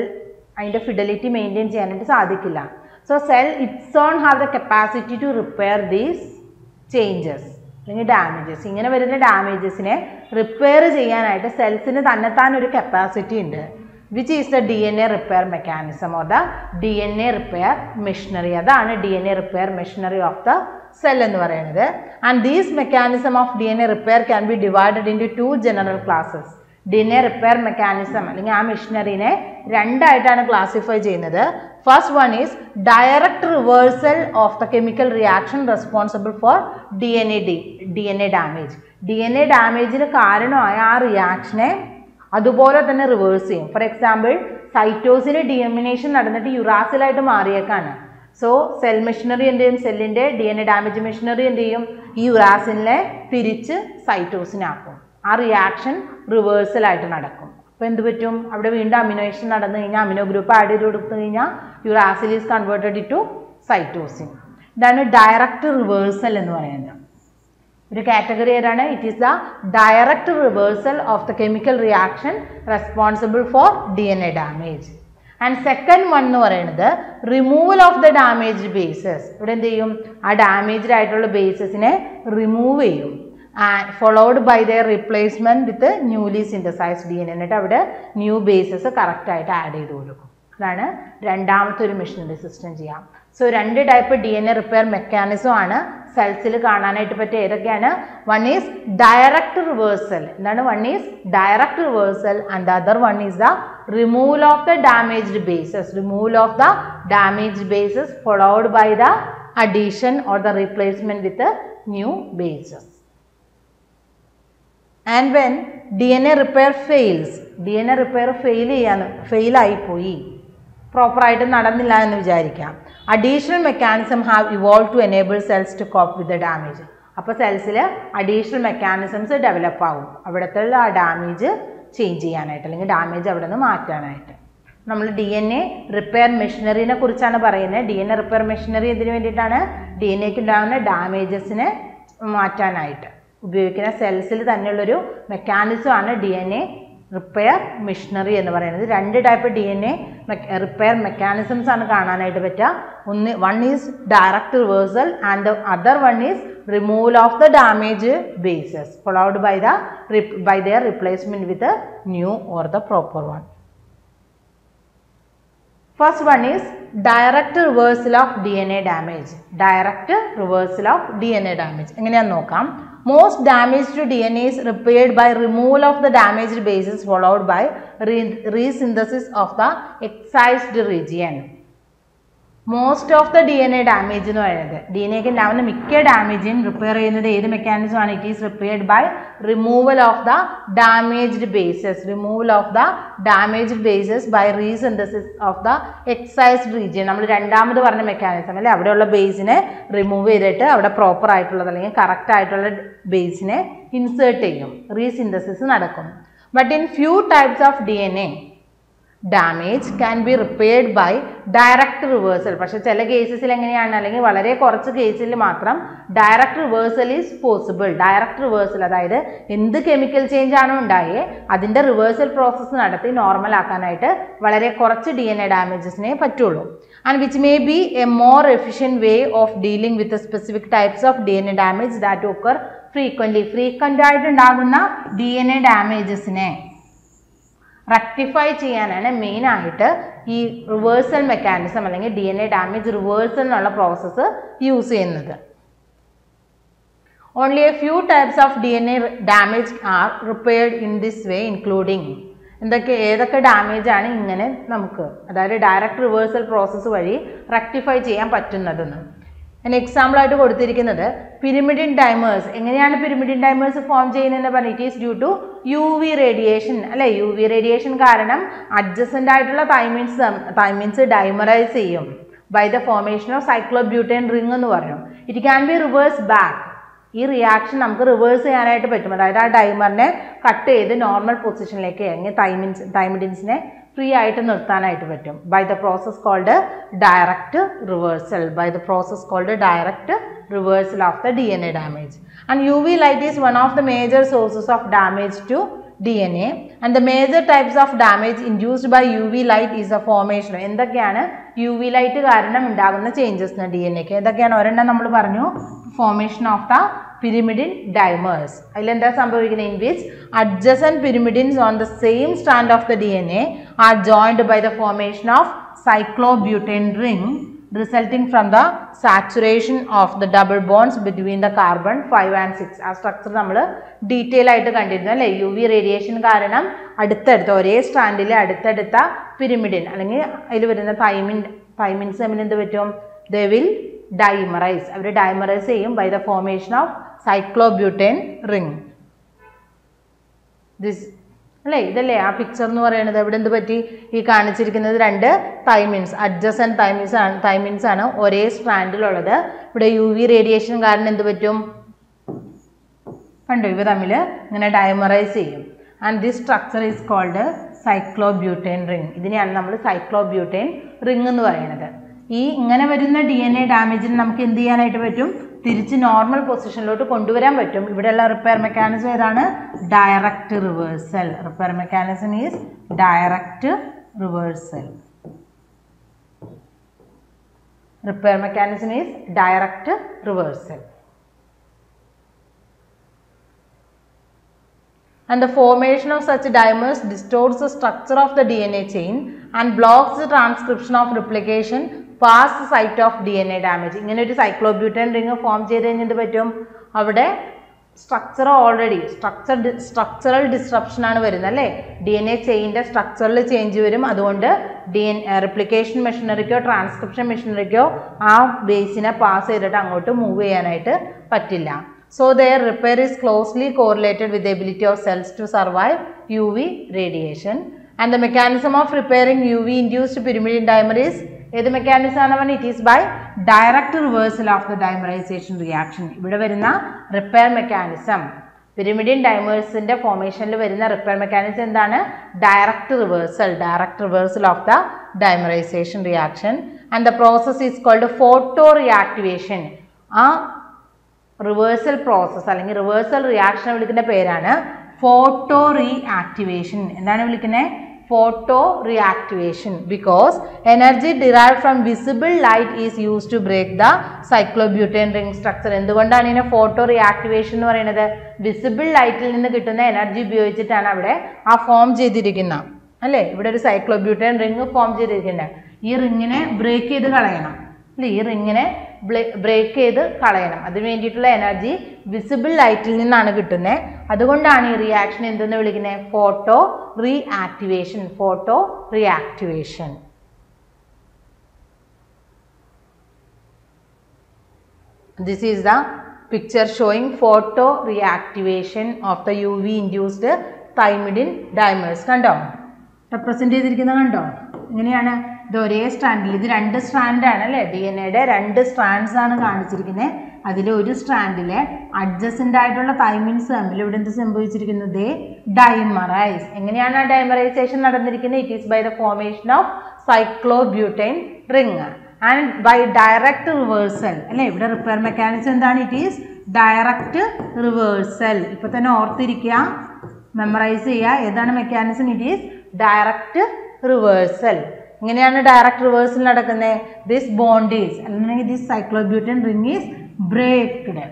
അതിൻ്റെ ഫിഡലിറ്റി മെയിൻറ്റെയിൻ ചെയ്യാനായിട്ട് സാധിക്കില്ല. So, cell its own have the capacity to repair these changes, like damages. ഇങ്ങനെ വരുന്ന ഡാമേജസിനെ റിപ്പയർ ചെയ്യാനായിട്ട് സെൽസിന് തന്നെത്താൻ ഒരു കപ്പാസിറ്റി ഉണ്ട് which is the D N A repair mechanism or the D N A repair machinery. അതാണ് D N A repair machinery of the cell എന്ന് പറയുന്നത്. And these mechanism of D N A repair can be divided into two general classes. D N A repair mechanism അല്ലെങ്കിൽ ആ മെഷീനറിനെ രണ്ടായിട്ടാണ് classify ചെയ്യുന്നത്. First one is direct reversal of the chemical reaction responsible for DNA damage. DNA damage ന് കാരണമായ ആ റിയാക്ഷനെ അതുപോലെ തന്നെ റിവേഴ്സ് ചെയ്യും. ഫോർ എക്സാമ്പിൾ സൈറ്റോസിന് ഡിഎമിനേഷൻ നടന്നിട്ട് യുറാസിലായിട്ട് മാറിയേക്കാണ്. സോ സെൽ മെഷീനറി എന്ത് ചെയ്യും? സെല്ലിൻ്റെ D N A damage machinery എന്ത് ചെയ്യും? ഈ യുറാസിനെ തിരിച്ച് സൈറ്റോസിനാക്കും. ആ റിയാക്ഷൻ റിവേഴ്സലായിട്ട് നടക്കും. അപ്പോൾ എന്ത് പറ്റും? അവിടെ വീണ്ടും അമിനോഷൻ നടന്നു കഴിഞ്ഞാൽ അമിനോ ഗ്രൂപ്പ് ആഡ് ചെയ്ത് കൊടുത്തു കഴിഞ്ഞാൽ uracil is converted to cytosine. ഇതാണ് ഡയറക്റ്റ് റിവേഴ്സൽ എന്ന് പറയുന്നത്. ഒരു കാറ്റഗറി ഏതാണ്? It is the direct reversal of the chemical reaction responsible for D N A damage. And second one എന്ന് പറയുന്നത് removal of the damage bases. ഇവിടെ എന്ത് ചെയ്യും? ആ ഡാമേജ്ഡ് ആയിട്ടുള്ള ബേസസിനെ റിമൂവ് ചെയ്യും. And followed by their replacement with the newly synthesized DNA. എന്നിട്ട് അവിടെ ന്യൂ ബേസസ് കറക്റ്റായിട്ട് ആഡ് ചെയ്ത് കൊടുക്കും. അതാണ് രണ്ടാമത്തെ ഒരു മെഷീനറി സിസ്റ്റം ചെയ്യാം. സോ രണ്ട് type D N A repair mechanism ആണ് സെൽസിൽ കാണാനായിട്ട് പറ്റിയ. ഏതൊക്കെയാണ്? One is direct reversal. എന്താണ്? One is direct reversal and the other one is the removal of the damaged bases. Removal of the damage bases followed by the addition or the replacement with new bases. And when DNA repair fails, DNA repair fail ആയിപ്പോയി പ്രോപ്പറായിട്ട് നടന്നില്ല എന്ന് വിചാരിക്കാം. Additional mechanism have evolve to enable cells to cope with the damage. അപ്പോൾ സെൽസിൽ additional mechanisms develop ആകും അവിടുത്തെ ആ ഡാമേജ് ചേഞ്ച് ചെയ്യാനായിട്ട് അല്ലെങ്കിൽ ഡാമേജ് അവിടെ നിന്ന് മാറ്റാനായിട്ട്. നമ്മൾ ഡി എൻ എ റിപ്പയർ മെഷീനറിനെ കുറിച്ചാണ് പറയുന്നത്. D N A repair machinery എന്തിനു വേണ്ടിയിട്ടാണ്? ഡി എൻ എക്ക് ഉണ്ടാകുന്ന ഡാമേജസിനെ മാറ്റാനായിട്ട് ഉപയോഗിക്കുന്ന സെൽസിൽ തന്നെയുള്ളൊരു മെക്കാനിസമാണ് D N A repair machinery എന്ന് പറയുന്നത്. രണ്ട് type D N A repair mechanisms ആണ് കാണാനായിട്ട് പറ്റുക. ഒന്ന് one is direct reversal and the other one is removal of the damage bases followed by the by their replacement with new or the proper one. First one is direct reversal of D N A damage. Direct reversal of D N A damage എങ്ങനെയാണെന്ന് നോക്കാം. Most damage to DNA is repaired by removal of the damaged bases followed by resynthesis of the excised region. Most of the DNA damage in DNA can have a mica damage in repair in the mechanism and it is repaired by removal of the damaged bases. Removal of the damaged bases by resynthesis of the excised region. We have two mechanisms. We have the base remove it, proper correct base insert. Resynthesis. But in few types of DNA, damage can be repaired by direct reversal. But in some cases, direct reversal is possible. Direct reversal, that is, the chemical change that is the reversal process normal DNA damages, and which may be a more efficient way of dealing with the specific types of DNA damage that occur frequently. Frequent DNA damages rectify cheyanana main aayittu ee reversal mechanism allenge DNA damage reversal nalla process use cheynadu. Only a few types of DNA damage are repaired in this way, including indake edakke damage aanu ingane namukku adayile direct reversal process vadi rectify cheyan pattunnathu. An example aayittu kodutirikunathu pyrimidine dimers. Enganeyana pyrimidine dimers form cheyyunnennu parnittu, it is due to UV radiation. Alle UV radiation karanam adjacent aayittulla thymines dimerize cheyyum by the formation of cyclobutane ring ennu parnam. It can be reversed back. Ee reaction namukku reverse cheyanayittu pattum. Adayile aa dimer ne cut cheythu normal position like enga thymidines ne free ആയിട്ട് നിർത്താനായിട്ട് പറ്റും by the process called direct reversal, by the process called direct reversal of the DNA damage. And UV light is one of the major sources of damage to DNA, and the major types of damage induced by UV light is the formation. എന്തൊക്കെയാണ് UV light കാരണം ഉണ്ടാകുന്ന changes ന DNAക്ക്? എന്തൊക്കെയാണ്? ഒരെണ്ണം നമ്മൾ പറഞ്ഞു formation of the pyrimidine dimers. Ilenda sambhavikkunna, in which adjacent pyrimidines on the same strand of the DNA are joined by the formation of cyclobutane ring resulting from the saturation of the double bonds between the carbon 5 and 6. Aa structure nammal detail aayittu kandidunna alle. UV radiation karanam adutha ore strandile adutha pyrimidine allengi ilu varuna thymines amine endu vettum, they will dimerize. Avre dimerize cheyyum by the formation of cyclobutane ring. This alle idalle aa picture nu parayanadu evide endu patti ee kaanichirikkunathu rendu thymines, adjacent thymines aanu, thymines aanu ore strand il ullathu. Ivide UV radiation karanam endu pattum kandu iva thammile ingane dimerize cheyyum, and this structure is called cyclobutane ring. Idineyanu nammal cyclobutane ring ennu parayanadu. This DNA damage is normal position. Repair mechanism is direct reversal. Repair mechanism is direct reversal. Repair mechanism is direct reversal. And the formation of such dimers distorts the structure of the DNA chain and blocks the transcription of replication past site of DNA damage. ഇങ്ങനെ ഒരു സൈക്ലോബ്യൂട്ടൻ ring form ചെയ്തു കഴിഞ്ഞിട്ട് പറ്റും അവിടെ structure already structural disruption ആണ് വരുന്നത് അല്ലേ. DNA ചെയിൻ്റെ സ്ട്രക്ചറിൽ ചേഞ്ച് വരും. അതുകൊണ്ട് റെപ്ലിക്കേഷൻ മെഷീനറിക്കോ ട്രാൻസ്ക്രിപ്ഷൻ മെഷീനറിക്കോ ആ ബേസിനെ പാസ് ചെയ്തിട്ട് അങ്ങോട്ട് മൂവ് ചെയ്യാനായിട്ട് പറ്റില്ല. So their repair is closely correlated with the ability of cells to survive UV radiation. And the mechanism of repairing UV induced pyrimidine dimer is ഏത് മെക്കാനിസം ആണ്? It is by direct reversal of the dimerization reaction. ഇവിടെ വരുന്ന repair mechanism, pyrimidine ഡൈമേഴ്സിന്റെ ഫോർമേഷനിൽ വരുന്ന repair mechanism എന്താണ്? Direct reversal, direct reversal of the dimerization reaction. And the process is called photo reactivation. ആ reversal process അല്ലെങ്കിൽ reversal reaction വിളിക്കുന്ന പേരാണ് ഫോട്ടോ റീആക്ടിവേഷൻ. എന്താണ് വിളിക്കുന്നത്? Photo reactivation, because energy derived from visible light is used to break the cyclobutane ring structure. എന്തുകൊണ്ടാണ് ഇതിനെ photo reactivation എന്ന് പറയുന്നത്? വിസിബിൾ ലൈറ്റിൽ നിന്ന് കിട്ടുന്ന എനർജി ഉപയോഗിച്ചിട്ടാണ് അവിടെ ആ ഫോം ചെയ്തിരിക്കുന്നത് അല്ലേ. ഇവിടെ ഒരു സൈക്ലോബ്യൂട്ടൈൻ റിംഗ് ഫോം ചെയ്തിരിക്കുന്നത്. ഈ റിങ്ങിനെ ബ്രേക്ക് ചെയ്ത് കളയണം അല്ലേ, ഈ റിങ്ങിനെ ബ്രേക്ക് ചെയ്ത് കളയണം. അതിന് വേണ്ടിയിട്ടുള്ള എനർജി വിസിബിൾ ലൈറ്റിൽ നിന്നാണ് കിട്ടുന്നത്. അതുകൊണ്ടാണ് ഈ റിയാക്ഷൻ എന്തെന്ന് വിളിക്കുന്നത്? Photo reactivation, photo reactivation. This is the picture showing photo reactivation of the U V induced thymidine dimers. കണ്ടോ റെപ്രസെന്റ് ചെയ്തിരിക്കുന്നത്? കണ്ടോ ഇങ്ങനെയാണ്. ഇത് ഒരേ സ്ട്രാൻഡിൽ, ഇത് രണ്ട് സ്ട്രാൻഡാണ് അല്ലേ, DNA യുടെ രണ്ട് സ്ട്രാൻഡ്സ് ആണ് കാണിച്ചിരിക്കുന്നത്. അതിലൊരു സ്ട്രാൻഡിലെ അഡ്ജസൻ്റ് ആയിട്ടുള്ള തൈമിൻസ് തമ്മിൽ ഇവിടെ എന്ത് സംഭവിച്ചിരിക്കുന്നത്? ഡൈമറൈസ്. എങ്ങനെയാണ് ആ ഡൈമറൈസേഷൻ നടന്നിരിക്കുന്നത്? It is by the formation of cyclobutane ring and by direct reversal. അല്ലേ, ഇവിടെ റിപ്പയർ മെക്കാനിസം എന്താണ്? It is direct reversal. ഇപ്പം തന്നെ ഓർത്തിരിക്കുക, മെമ്മറൈസ് ചെയ്യുക, ഏതാണ് mechanism? It is direct reversal. എങ്ങനെയാണ് ഡയറക്റ്റ് റിവേഴ്സൽ നടക്കുന്നത്? ദിസ് ബോണ്ട് ഈസ്, അല്ലെങ്കിൽ this cyclobutane ring is breaked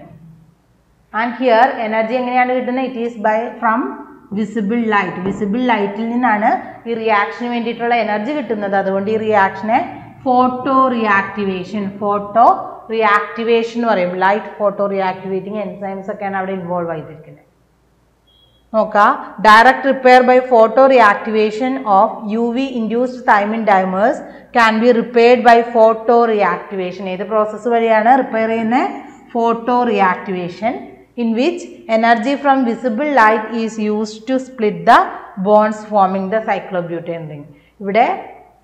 and here energy എങ്ങനെയാണ് കിട്ടുന്നത്? It is by from visible light. Visible ലൈറ്റിൽ നിന്നാണ് ഈ റിയാക്ഷന് വേണ്ടിയിട്ടുള്ള എനർജി കിട്ടുന്നത്. അതുകൊണ്ട് ഈ റിയാക്ഷനെ ഫോട്ടോ റിയാക്ടിവേഷൻ, ഫോട്ടോ റിയാക്ടിവേഷൻ എന്ന് പറയും. ലൈറ്റ് ഫോട്ടോ റിയാക്ടിവേറ്റിംഗ് എൻസൈംസ് ഒക്കെയാണ് അവിടെ ഇൻവോൾവ് ആയിട്ടിരിക്കുന്നത്. നോക്കാം, direct repair by photo reactivation of U V induced thymine dimers can be repaired by photo reactivation. ഏത് പ്രോസസ്സ് വഴിയാണ് റിപ്പയർ ചെയ്യുന്നത്? Photo reactivation, in which energy from visible light is used to split the bonds forming the cyclobutane ring. ഇവിടെ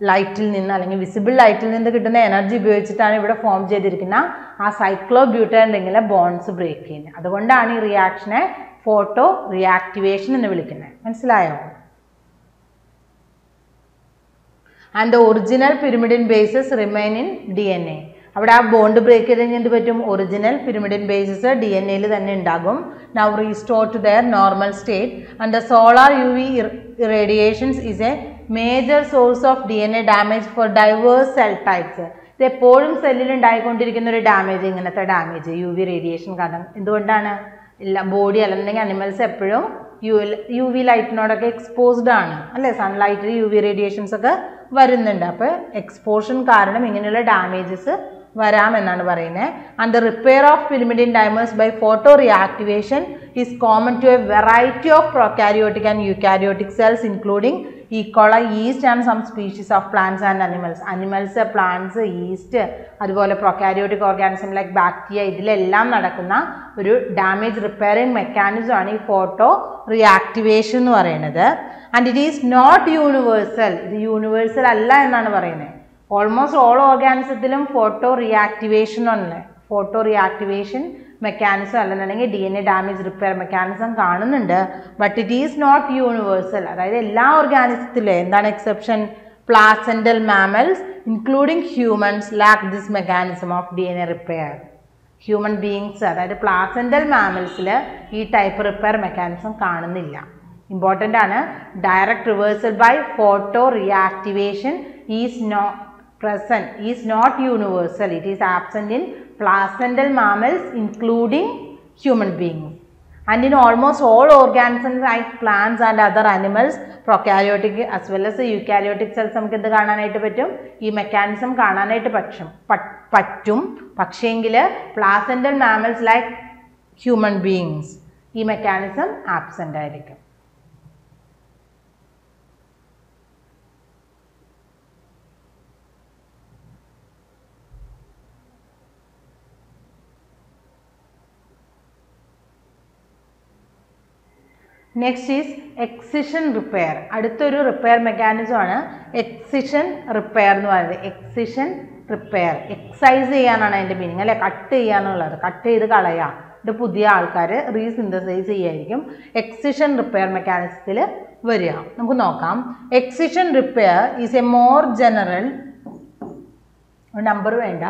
ലൈറ്റിൽ നിന്ന്, അല്ലെങ്കിൽ visible ലൈറ്റിൽ നിന്ന് കിട്ടുന്ന എനർജി ഉപയോഗിച്ചിട്ടാണ് ഇവിടെ ഫോം ചെയ്തിരിക്കുന്ന ആ സൈക്ലോബ്യൂട്ടൈൻ റിംഗിലെ ബോൺസ് ബ്രേക്ക് ചെയ്യുന്നത്. അതുകൊണ്ടാണ് ഈ റിയാക്ഷനെ ഫോട്ടോ റിയാക്ടിവേഷൻ എന്ന് വിളിക്കുന്നത്. മനസ്സിലായോ? And the original pyrimidine bases remain in D N A. അവിടെ ആ ബോണ്ട് ബ്രേക്ക് ചെയ്ത് കഴിഞ്ഞാൽ എന്ത് പറ്റും? Original pyrimidine bases D N എയിൽ തന്നെ ഉണ്ടാകും. Now restore to their normal state and the solar U V radiations is a major source of D N A damage for diverse cell types. ഇത് എപ്പോഴും സെല്ലിൽ ഉണ്ടായിക്കൊണ്ടിരിക്കുന്ന ഒരു ഡാമേജ്, ഇങ്ങനത്തെ damage U V radiation കാരണം. എന്തുകൊണ്ടാണ്? എല്ലാ ബോഡി അല്ലെന്നുണ്ടെങ്കിൽ animals എപ്പോഴും യു വി ലൈറ്റിനോടൊക്കെ എക്സ്പോസ്ഡ് ആണ്, അല്ലേ? സൺലൈറ്റിൽ യു വി റേഡിയേഷൻസ് ഒക്കെ വരുന്നുണ്ട്. അപ്പോൾ എക്സ്പോഷൻ കാരണം ഇങ്ങനെയുള്ള ഡാമേജസ് വരാമെന്നാണ് പറയുന്നത്. And the repair of pyrimidine dimers by photo reactivation is common to a variety of prokaryotic and eukaryotic cells including E coli, yeast and some species of plants and animals. Animals, plants, yeast, അതുപോലെ prokaryotic organism like bacteria, ഇതിലെല്ലാം നടക്കുന്ന ഒരു damage repairing മെക്കാനിസമാണ് ഈ photo reactivation എന്ന് പറയുന്നത്. And it is not universal. ഇത് universal അല്ല എന്നാണ് പറയുന്നത്. ഓൾമോസ്റ്റ് ഓൾ ഓർഗാനിസത്തിലും ഫോട്ടോ റിയാക്ടിവേഷൻ ഉണ്ട്. ഫോട്ടോ റിയാക്ടിവേഷൻ മെക്കാനിസം അല്ലെന്നുണ്ടെങ്കിൽ D N A damage repair mechanism കാണുന്നുണ്ട്. But it is not universal. അതായത് എല്ലാ ഓർഗാനിസത്തിലെ എന്താണ് exception? Placental mammals including humans lack this mechanism of D N A repair. Human beings, അതായത് placental മാമൽസിൽ ഈ ടൈപ്പ് റിപ്പയർ മെക്കാനിസം കാണുന്നില്ല. ഇമ്പോർട്ടൻ്റ് ആണ്. Direct reversal by photo reactivation is not present, is not universal. It is absent in placental mammals including human beings, and in almost all organisms like plants and other animals, prokaryotic as well as eukaryotic cells namukku endu kaananayittu pattum, ee mechanism kaananayittu pattum. Paksheengile placental mammals like human beings ee mechanism absent aayirikkum. Next is excision repair. അടുത്തൊരു repair മെക്കാനിസമാണ് excision repair എന്ന് പറയുന്നത്. Excision repair excise ചെയ്യാനാണ് അതിൻ്റെ meaning, അല്ലെ? Cut ചെയ്യാനുള്ളത്, cut ചെയ്ത് കളയുക. ഇത് പുതിയ ആൾക്കാർ റീസിന്തസൈസ് ചെയ്യായിരിക്കും എക്സിഷൻ റിപ്പയർ മെക്കാനിസത്തിൽ വരിക. നമുക്ക് നോക്കാം. Excision repair is a more general, number വേണ്ട.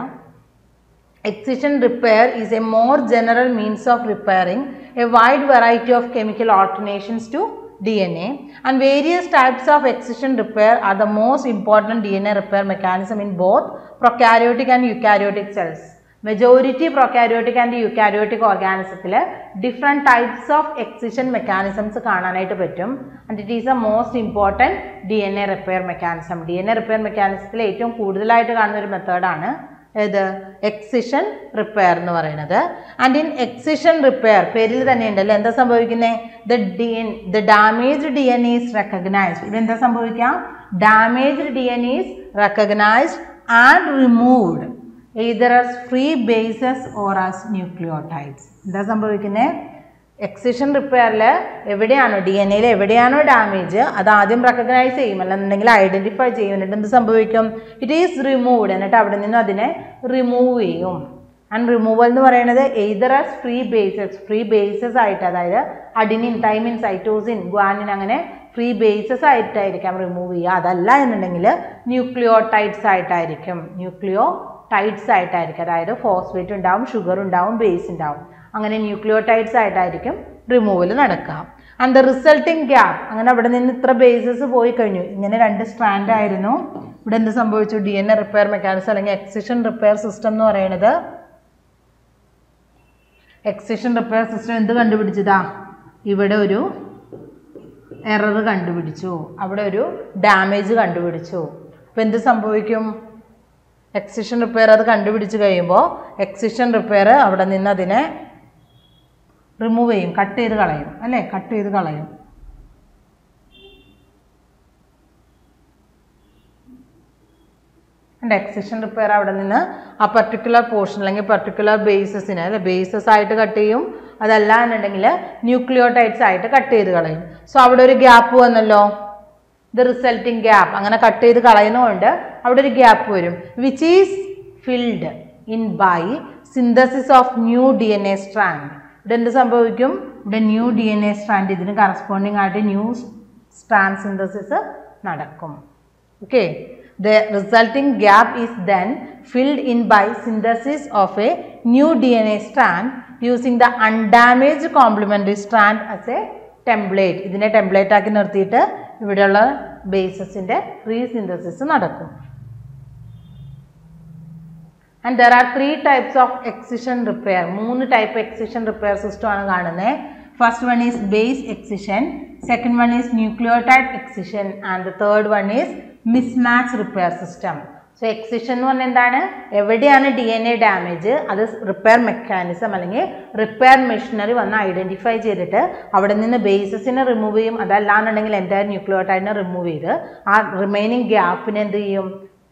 Excision repair is a more general means of repairing a wide variety of chemical alternations to DNA, and various types of excision repair are the most important DNA repair mechanism in both prokaryotic and eukaryotic cells. Majority prokaryotic and eukaryotic organisms different types of excision mechanisms കാണാനായിട്ട് പറ്റും. And it is the most important DNA repair mechanism. DNA repair mechanismത്തിലെ ഏറ്റവും കൂടുതലായിട്ട് കാണുന്ന ഒരു മെത്തേഡാണ് ഇത് excision repair എന്ന് പറയുന്നത്. ആൻഡ് ഇൻ എക്സിഷൻ റിപ്പയർ പേരിൽ തന്നെ ഉണ്ടല്ലോ എന്താ സംഭവിക്കുന്നത്? The damaged D N is recognized. ഇവിടെ എന്താ സംഭവിക്കുക? Damaged D N is recognised and removed either as free bases or as nucleotides. എന്താ സംഭവിക്കുന്നത്? എക്സിഷൻ റിപ്പയറിൽ എവിടെയാണോ ഡി എൻ എയിൽ എവിടെയാണോ ഡാമേജ്, അത് ആദ്യം റെക്കഗ്നൈസ് ചെയ്യും, അല്ലെന്നുണ്ടെങ്കിൽ ഐഡൻറ്റിഫൈ ചെയ്യും. എന്നിട്ട് എന്ത് സംഭവിക്കും? It is removed. എന്നിട്ട് അവിടെ നിന്ന് അതിനെ റിമൂവ് ചെയ്യും. And removal nu parayanathu either as free bases aayittu, adayithu adenine, thymine, cytosine, guanine angane free bases aayittu remove cheya, adalla ennundengil nucleotides aayittu, nucleotides aayittu, adayithu phosphate undavum, sugar undavum, base undavum, angane nucleotides aayittu removal nadakka. And the resulting gap angane avade ninnu ithra bases poi kanju ingane rendu strand aayirunnu, ivide endu sambhavichu, DNA repair mechanism allenge excision repair system nu parayanathu, excision repair system endu kandupidichada, ivide oru error kandupidichu, avade oru damage kandupidichu. Appo endu sambhavikkum, excision repair adu kandupidichu kayiyumbo excision repair avade ninnu adine remove ചെയ്യും, cut ചെയ്ത് കളയും അല്ലേ, cut ചെയ്ത് കളയും. Excision repair അവിടെ നിന്ന് ആ particular portion അല്ലെങ്കിൽ പർട്ടിക്കുലർ ബേസസിനെ അല്ലെ ബേസസ് ആയിട്ട് കട്ട് ചെയ്യും, അതല്ല എന്നുണ്ടെങ്കിൽ ന്യൂക്ലിയോടൈഡ്സ് ആയിട്ട് കട്ട് ചെയ്ത് കളയും. സോ അവിടെ ഒരു ഗ്യാപ്പ് വന്നല്ലോ, ദ റിസൾട്ടിങ് ഗ്യാപ്പ്. അങ്ങനെ കട്ട് ചെയ്ത് കളയുന്നതുകൊണ്ട് അവിടെ ഒരു ഗ്യാപ്പ് വരും, which is filled in by synthesis of new D N A strand. Then the sambhavikkum, the new DNA strand is corresponding to new strand synthesis nadakkum. Okay. The resulting gap is then filled in by synthesis of a new DNA strand using the undamaged complementary strand as a template. Idine template aakki nirthiyittu ivideyulla bases inde resynthesis nadakkum. And there are three types of excision repair. 3 type excision repair system ആണ് കാണുന്നത്. First one is base excision, second one is nucleotide excision, and the third one is mismatch repair system. So excision one എന്താണ്, എവിടെയാണ് DNA damage അത് repair mechanism അല്ലെങ്കിൽ repair machinery വന്ന് identify ചെയ്തിട്ട് അവിടെ നിന്ന് ബേസസിനെ റിമൂവ് ചെയ്യും, അതല്ലാന്നുണ്ടെങ്കിൽ എൻ്റെ ന്യൂക്ലിയോടൈഡിനെ റിമൂവ് ചെയ്ത് ആ റിമൈനിങ് ഗ്യാപ്പിനെ എന്ത് ചെയ്യും,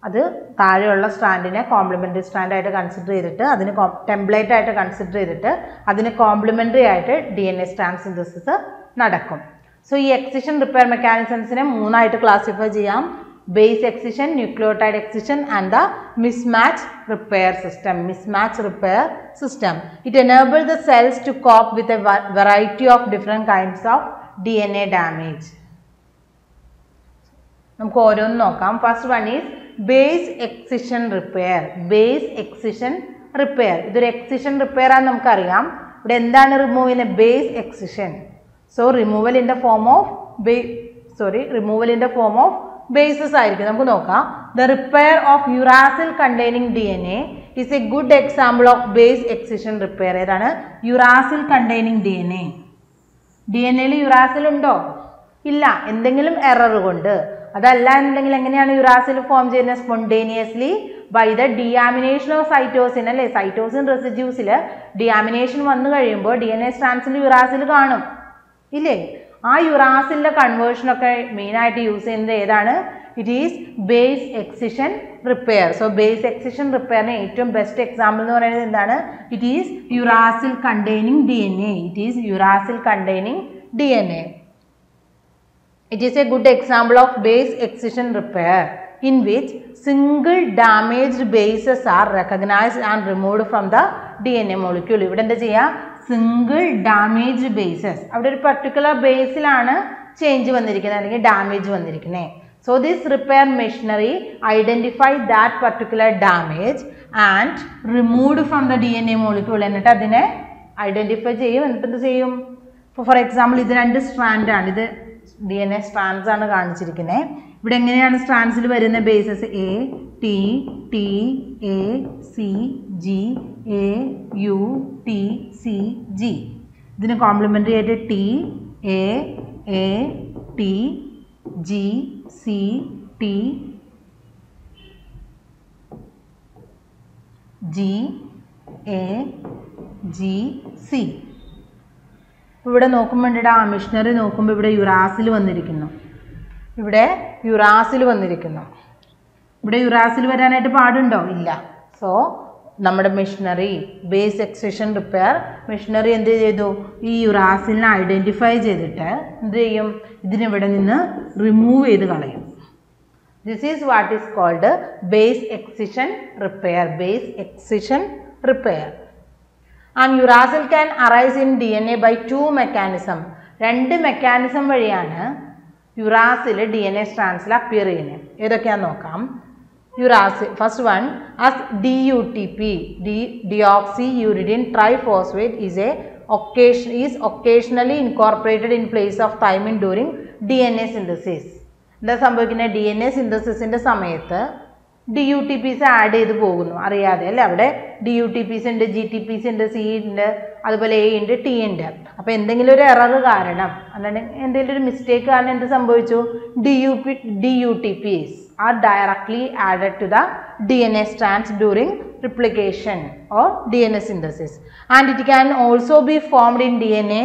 അത് താഴെയുള്ള സ്ട്രാൻഡിനെ കോംപ്ലിമെൻ്ററി സ്ട്രാൻഡായിട്ട് കൺസിഡർ ചെയ്തിട്ട് അതിന് ടെംപ്ലേറ്റ് ആയിട്ട് കൺസിഡർ ചെയ്തിട്ട് അതിന് കോംപ്ലിമെൻ്ററി ആയിട്ട് D N A strand synthesis നടക്കും. സോ ഈ എക്സിഷൻ റിപ്പയർ മെക്കാനിസംസിനെ 3 ക്ലാസിഫൈ ചെയ്യാം, base excision, nucleotide excision and the mismatch repair system. It enable the cells to cope with a variety of different kinds of D N A damage. നമുക്ക് ഓരോന്ന് നോക്കാം. First one is base excision repair. ഇതൊരു excision repair ആണെന്ന് നമുക്കറിയാം. ഇവിടെ എന്താണ് remove ചെയ്യുന്നത്, base excision. So removal in the form of bases ആയിരിക്കും. നമുക്ക് നോക്കാം, the repair of uracil containing D N A is a good example of base excision repair. ഏതാണ്, uracil containing D N A. D N എയിൽ uracil ഉണ്ടോ, ഇല്ല, എന്തെങ്കിലും error കൊണ്ട്. അതല്ല എന്നുണ്ടെങ്കിൽ എങ്ങനെയാണ് യുറാസിൽ ഫോം ചെയ്യുന്നത്, spontaneously by the deamination of cytosine അല്ലേ, സൈറ്റോസിൻ റെസിഡ്യൂസിൽ ഡിയാമിനേഷൻ വന്നു കഴിയുമ്പോൾ ഡി എൻ എ സ്ട്രാൻഡ്സിൽ യുറാസിൽ കാണും ഇല്ലേ. ആ യുറാസിലെ കൺവേർഷനൊക്കെ മെയിനായിട്ട് യൂസ് ചെയ്യുന്നത് ഏതാണ്, it is base excision repair. So base excision റിപ്പയറിന് ഏറ്റവും ബെസ്റ്റ് എക്സാമ്പിൾ എന്ന് പറയുന്നത് എന്താണ്, it is uracil containing D N A. It is a good example of base excision repair in which single damaged bases are recognized and removed from the DNA molecule. ഇവിടെ എന്താ ചെയ്യാ, single damage bases, അവിടെ ഒരു particular ബേസിലാണ് change വന്നിരിക്കുന്നത് അല്ലെങ്കിൽ damage വന്നിരിക്കുന്നത്. So this repair machinery identify that particular damage and removed from the D N A molecule. എന്നിട്ട് അതിനെ ഐഡന്റിഫൈ ചെയ്യും, എന്നിട്ട് എന്ത് ചെയ്യും. ഫോർ എക്സാമ്പിൾ ഇത് 2 സ്ട്രാൻഡാണ്, ഇത് ഡി എൻ എ സ്ട്രാൻഡ്സ് ആണ് കാണിച്ചിരിക്കുന്നത്. ഇവിടെ എങ്ങനെയാണ് സ്ട്രാൻഡ്സിൽ വരുന്ന bases, A T, T A, C G, A U T C G. ഇതിന് കോംപ്ലിമെൻ്ററി ആയിട്ട് T A, A T G C T G A G C. ഇവിടെ നോക്കുമ്പോണ്ടിട്ട് ആ മിഷനറി നോക്കുമ്പോൾ ഇവിടെ യുറാസിൽ വന്നിരിക്കുന്നു, ഇവിടെ യുറാസിൽ വരാനായിട്ട് പാടുണ്ടോ, ഇല്ല. സോ നമ്മുടെ machinery base excision repair machinery എന്ത് ചെയ്തു, ഈ യുറാസിലിനെ ഐഡൻറ്റിഫൈ ചെയ്തിട്ട് എന്ത് ചെയ്യും, ഇതിനിവിടെ നിന്ന് റിമൂവ് ചെയ്ത് കളയും. This is what is called base excision repair. repair. And uracil can arise in DNA by two mechanisms. Two mechanisms are uracil DNA strands appear in uracil. First one as DUTP, deoxyuridine triphosphate is occasionally incorporated in place of thymine during DNA synthesis. This DNA synthesis in the samayatha DUTPs add ചെയ്തു പോകുന്നു അറിയാതെ അല്ലേ അവിടെ DUTPs ഉണ്ട് GTPs ഉണ്ട് C ഉണ്ട് അതുപോലെ A ഉണ്ട് T ഉണ്ട് അപ്പോൾ എന്തെങ്കിലും ഒരു എറർ കാരണം അല്ലാണ്ട് എന്തെങ്കിലും ഒരു മിസ്റ്റേക്ക് കാരണം എന്ത് സംഭവിച്ചു DUTPs are directly added to the DNA strands during replication or DNA synthesis, and it can also be formed in DNA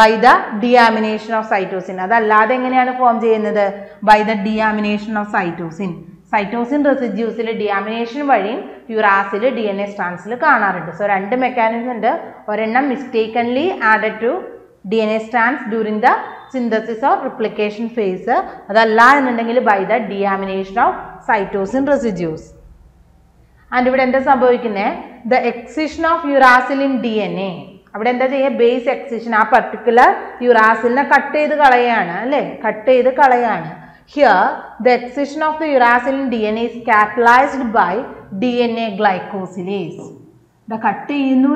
by the deamination of cytosine. അതല്ലാതെ എങ്ങനെയാണ് ഫോം ചെയ്യുന്നത് by the deamination of cytosine. Cytosine residues in deamination vazhi uracil DNA strands il kaanarundu. So, two mechanisms undu, orenna mistakenly added to DNA strands during the synthesis or replication phase, adalla ennengil by the deamination of cytosine residues. And ivide endha sambhavikune the excision of uracil in DNA. Avide endha cheya base excision aa particular uracil ne cut cheyidu kalayana alle cut cheyidu kalayana. Here, the excision of the uracil in DNA is catalyzed by DNA glycosylase. The cutting is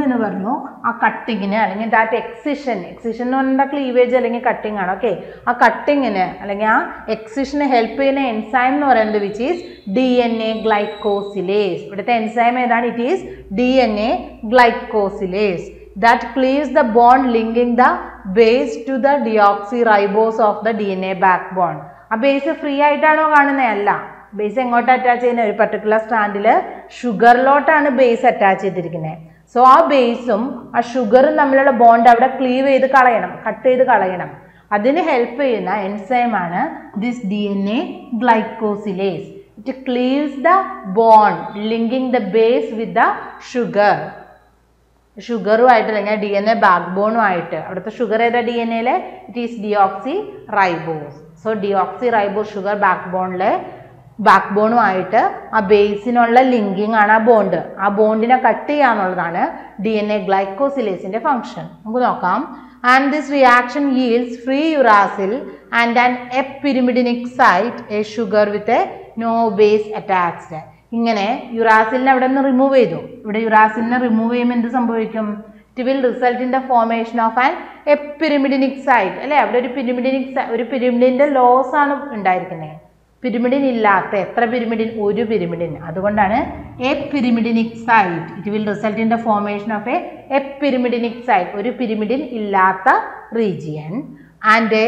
that excision. Excision is the cleavage and cutting. That cutting is the excision help in enzyme which is DNA glycosylase. But the enzyme it is DNA glycosylase that cleaves the bond linking the base to the deoxyribose of the DNA backbone. A base free aitano kaanunna base engotta attach cheyna oru particular strand il sugar lot aanu base attach cheyidirikune. So aa base um aa sugar nammulla bond avada cleave edu kalayanam cut edu kalayanam adine help cheyna enzyme aanu this DNA glycosylase. It cleaves the bond linking the base with the sugar. Sugar ആയിട്ട് DNA backbone ആയിട്ട് അവിടുത്തെ sugar ഏതാ DNA ലെ it is deoxyribose. So deoxyribose sugar backbone le backbone ആയിട്ട് ആ ബേസിനുള്ള linking ആണ് ആ bond ആ ബോണ്ടിനെ കട്ട് ചെയ്യാനുള്ളതാണ് DNA glycosylase ന്റെ ഫംഗ്ഷൻ നമുക്ക് നോക്കാം. And this reaction yields free uracil and an epyrimidinic site, a sugar with a no base attached. ഇങ്ങനെ യുറാസിലിനെ അവിടെ നിന്ന് റിമൂവ് ചെയ്തു ഇവിടെ യുറാസിലിനെ റിമൂവ് ചെയ്യുമ്പോൾ എന്ത് സംഭവിക്കും it will result in the formation of an epyrimidinic site അല്ലേ അവിടെ ഒരു പിരമിഡിന്റെ ലോസ് ആണ് ഉണ്ടായിരിക്കുന്നത് പിരമിഡിൻ ഇല്ലാത്ത എത്ര പിരമിഡിൻ ഒരു പിരമിഡിൻ അതുകൊണ്ടാണ് epyrimidinic site it will result in the formation of a epyrimidinic site ഒരു പിരമിഡിൻ ഇല്ലാത്ത region and a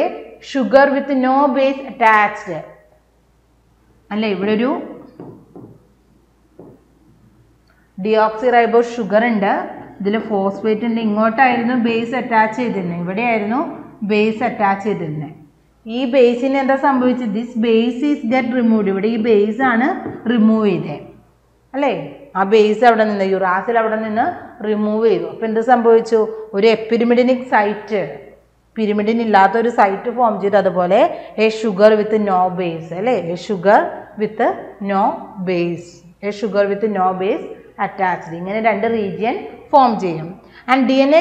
sugar with no base attached അല്ലേ ഇവിടെ ഒരു deoxyribose sugar ഉണ്ട് ഇതിൽ ഫോസ്ഫേറ്റ് ഉണ്ട് ഇങ്ങോട്ടായിരുന്നു ബേസ് അറ്റാച്ച് ചെയ്തിരുന്നത് ഇവിടെയായിരുന്നു ബേസ് അറ്റാച്ച് ചെയ്തിരുന്നത് ഈ ബേസിന് എന്താ സംഭവിച്ചത് this base is get removed ഇവിടെ ഈ ബേസ് ആണ് റിമൂവ് ചെയ്തത് അല്ലേ ആ ബേസ് അവിടെ നിന്ന് യുറാസിൽ അവിടെ നിന്ന് റിമൂവ് ചെയ്തു അപ്പോൾ എന്ത് സംഭവിച്ചു ഒരു എപ്പിരിമിഡിനിക് സൈറ്റ് പിരമിഡിൻ ഇല്ലാത്ത ഒരു സൈറ്റ് ഫോം ചെയ്തു അതുപോലെ a sugar with no base അല്ലേ a sugar with no base attached ingane rendu region form cheyum. And DNA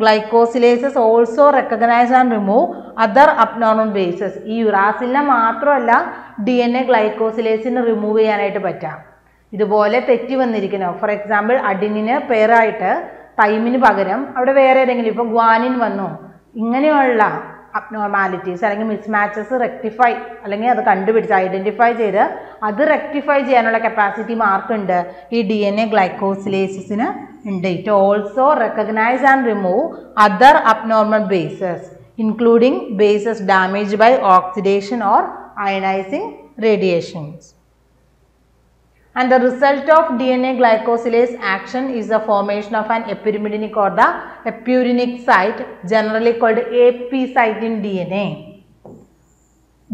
glycosylases also recognize and remove other abnormal bases. Ee uracil ne mathramalla DNA glycosylase ne remove cheyanayittu patta idupole thetti vannirikkana. For example adenine pair aayittu thymine pagaram avade vera edengil ipo guanine vannu inganeyulla abnormalities allengi mismatches rectify allengi adu kandupidicha identify cheythu adu rectify cheyanulla capacity mark undu ee DNA glycosylases inu undu. It also recognize and remove other abnormal bases including bases damaged by oxidation or ionizing radiations. And the result of DNA glycosylase action is the formation of an epyrimidinic or the epurinic site, generally called AP site in DNA.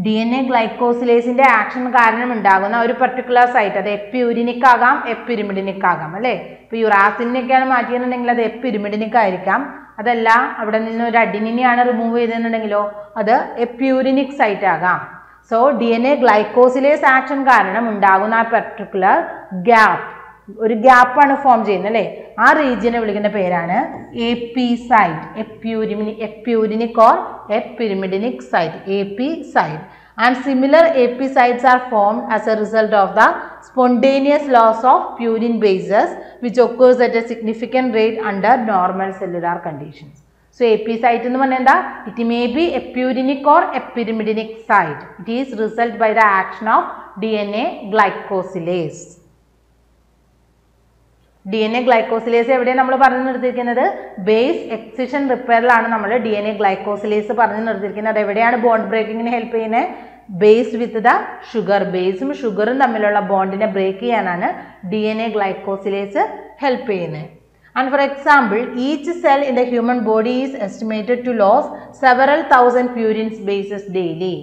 DNA glycosylase inde action കാരണം ഉണ്ടാകുന്ന ഒരു particular site അത് epurinic ആകാം epyrimidinic ആകാം അല്ലേ ഇപ്പോൾ യുറാസിലിനെ ഒക്കെയാണ് മാറ്റിയെന്നുണ്ടെങ്കിൽ അത് epyrimidinic ആയിരിക്കാം അതല്ല അവിടെ നിന്ന് ഒരു അഡിനിനെയാണ് റിമൂവ് ചെയ്തെന്നുണ്ടെങ്കിലോ അത് epurinic site ആകാം. So DNA glycosylase action കാരണം ഉണ്ടാകുന്ന ആ particular gap ഒരു ഗ്യാപ്പ് ആണ് ഫോം ചെയ്യുന്നത് അല്ലേ ആ റീജിയനെ വിളിക്കുന്ന പേരാണ് AP site apurinic or apyrimidinic site AP site and similar AP sites are formed as a result of the spontaneous loss of purine bases which occurs at a significant rate under normal cellular conditions. So, AP site ennu parayanda, it may be a purinic or a pyrimidinic site. It is result by the action of DNA glycosylase. DNA glycosylase evide nammal parannu nirthirikkunnathu base excision repair lana nammal DNA glycosylase parannu nirthirikkunnathu evideyana bond breaking ne help cheyine base with the sugar base um sugar um thammilulla bond ne break cheyanana DNA glycosylase help cheyine. And for example, each cell in the human body is estimated to lose several thousand purines bases daily.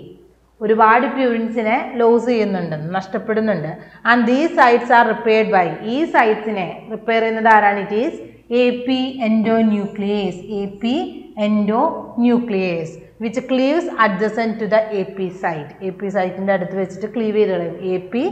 ഒരുപാട് പ്യൂരിൻസിനെ loss ചെയ്യുന്നുണ്ട് നഷ്ടപ്പെടുന്നുണ്ട് and the sites are repaired by ഈ സൈറ്റ്സിനെ repair ചെയ്യുന്നത് ആരാണ് it is A P endonuclease which cleaves adjacent to the A P site സൈറ്റിൻ്റെ അടുത്ത് വെച്ചിട്ട് ക്ലീവ് ചെയ്ത് കളയും A P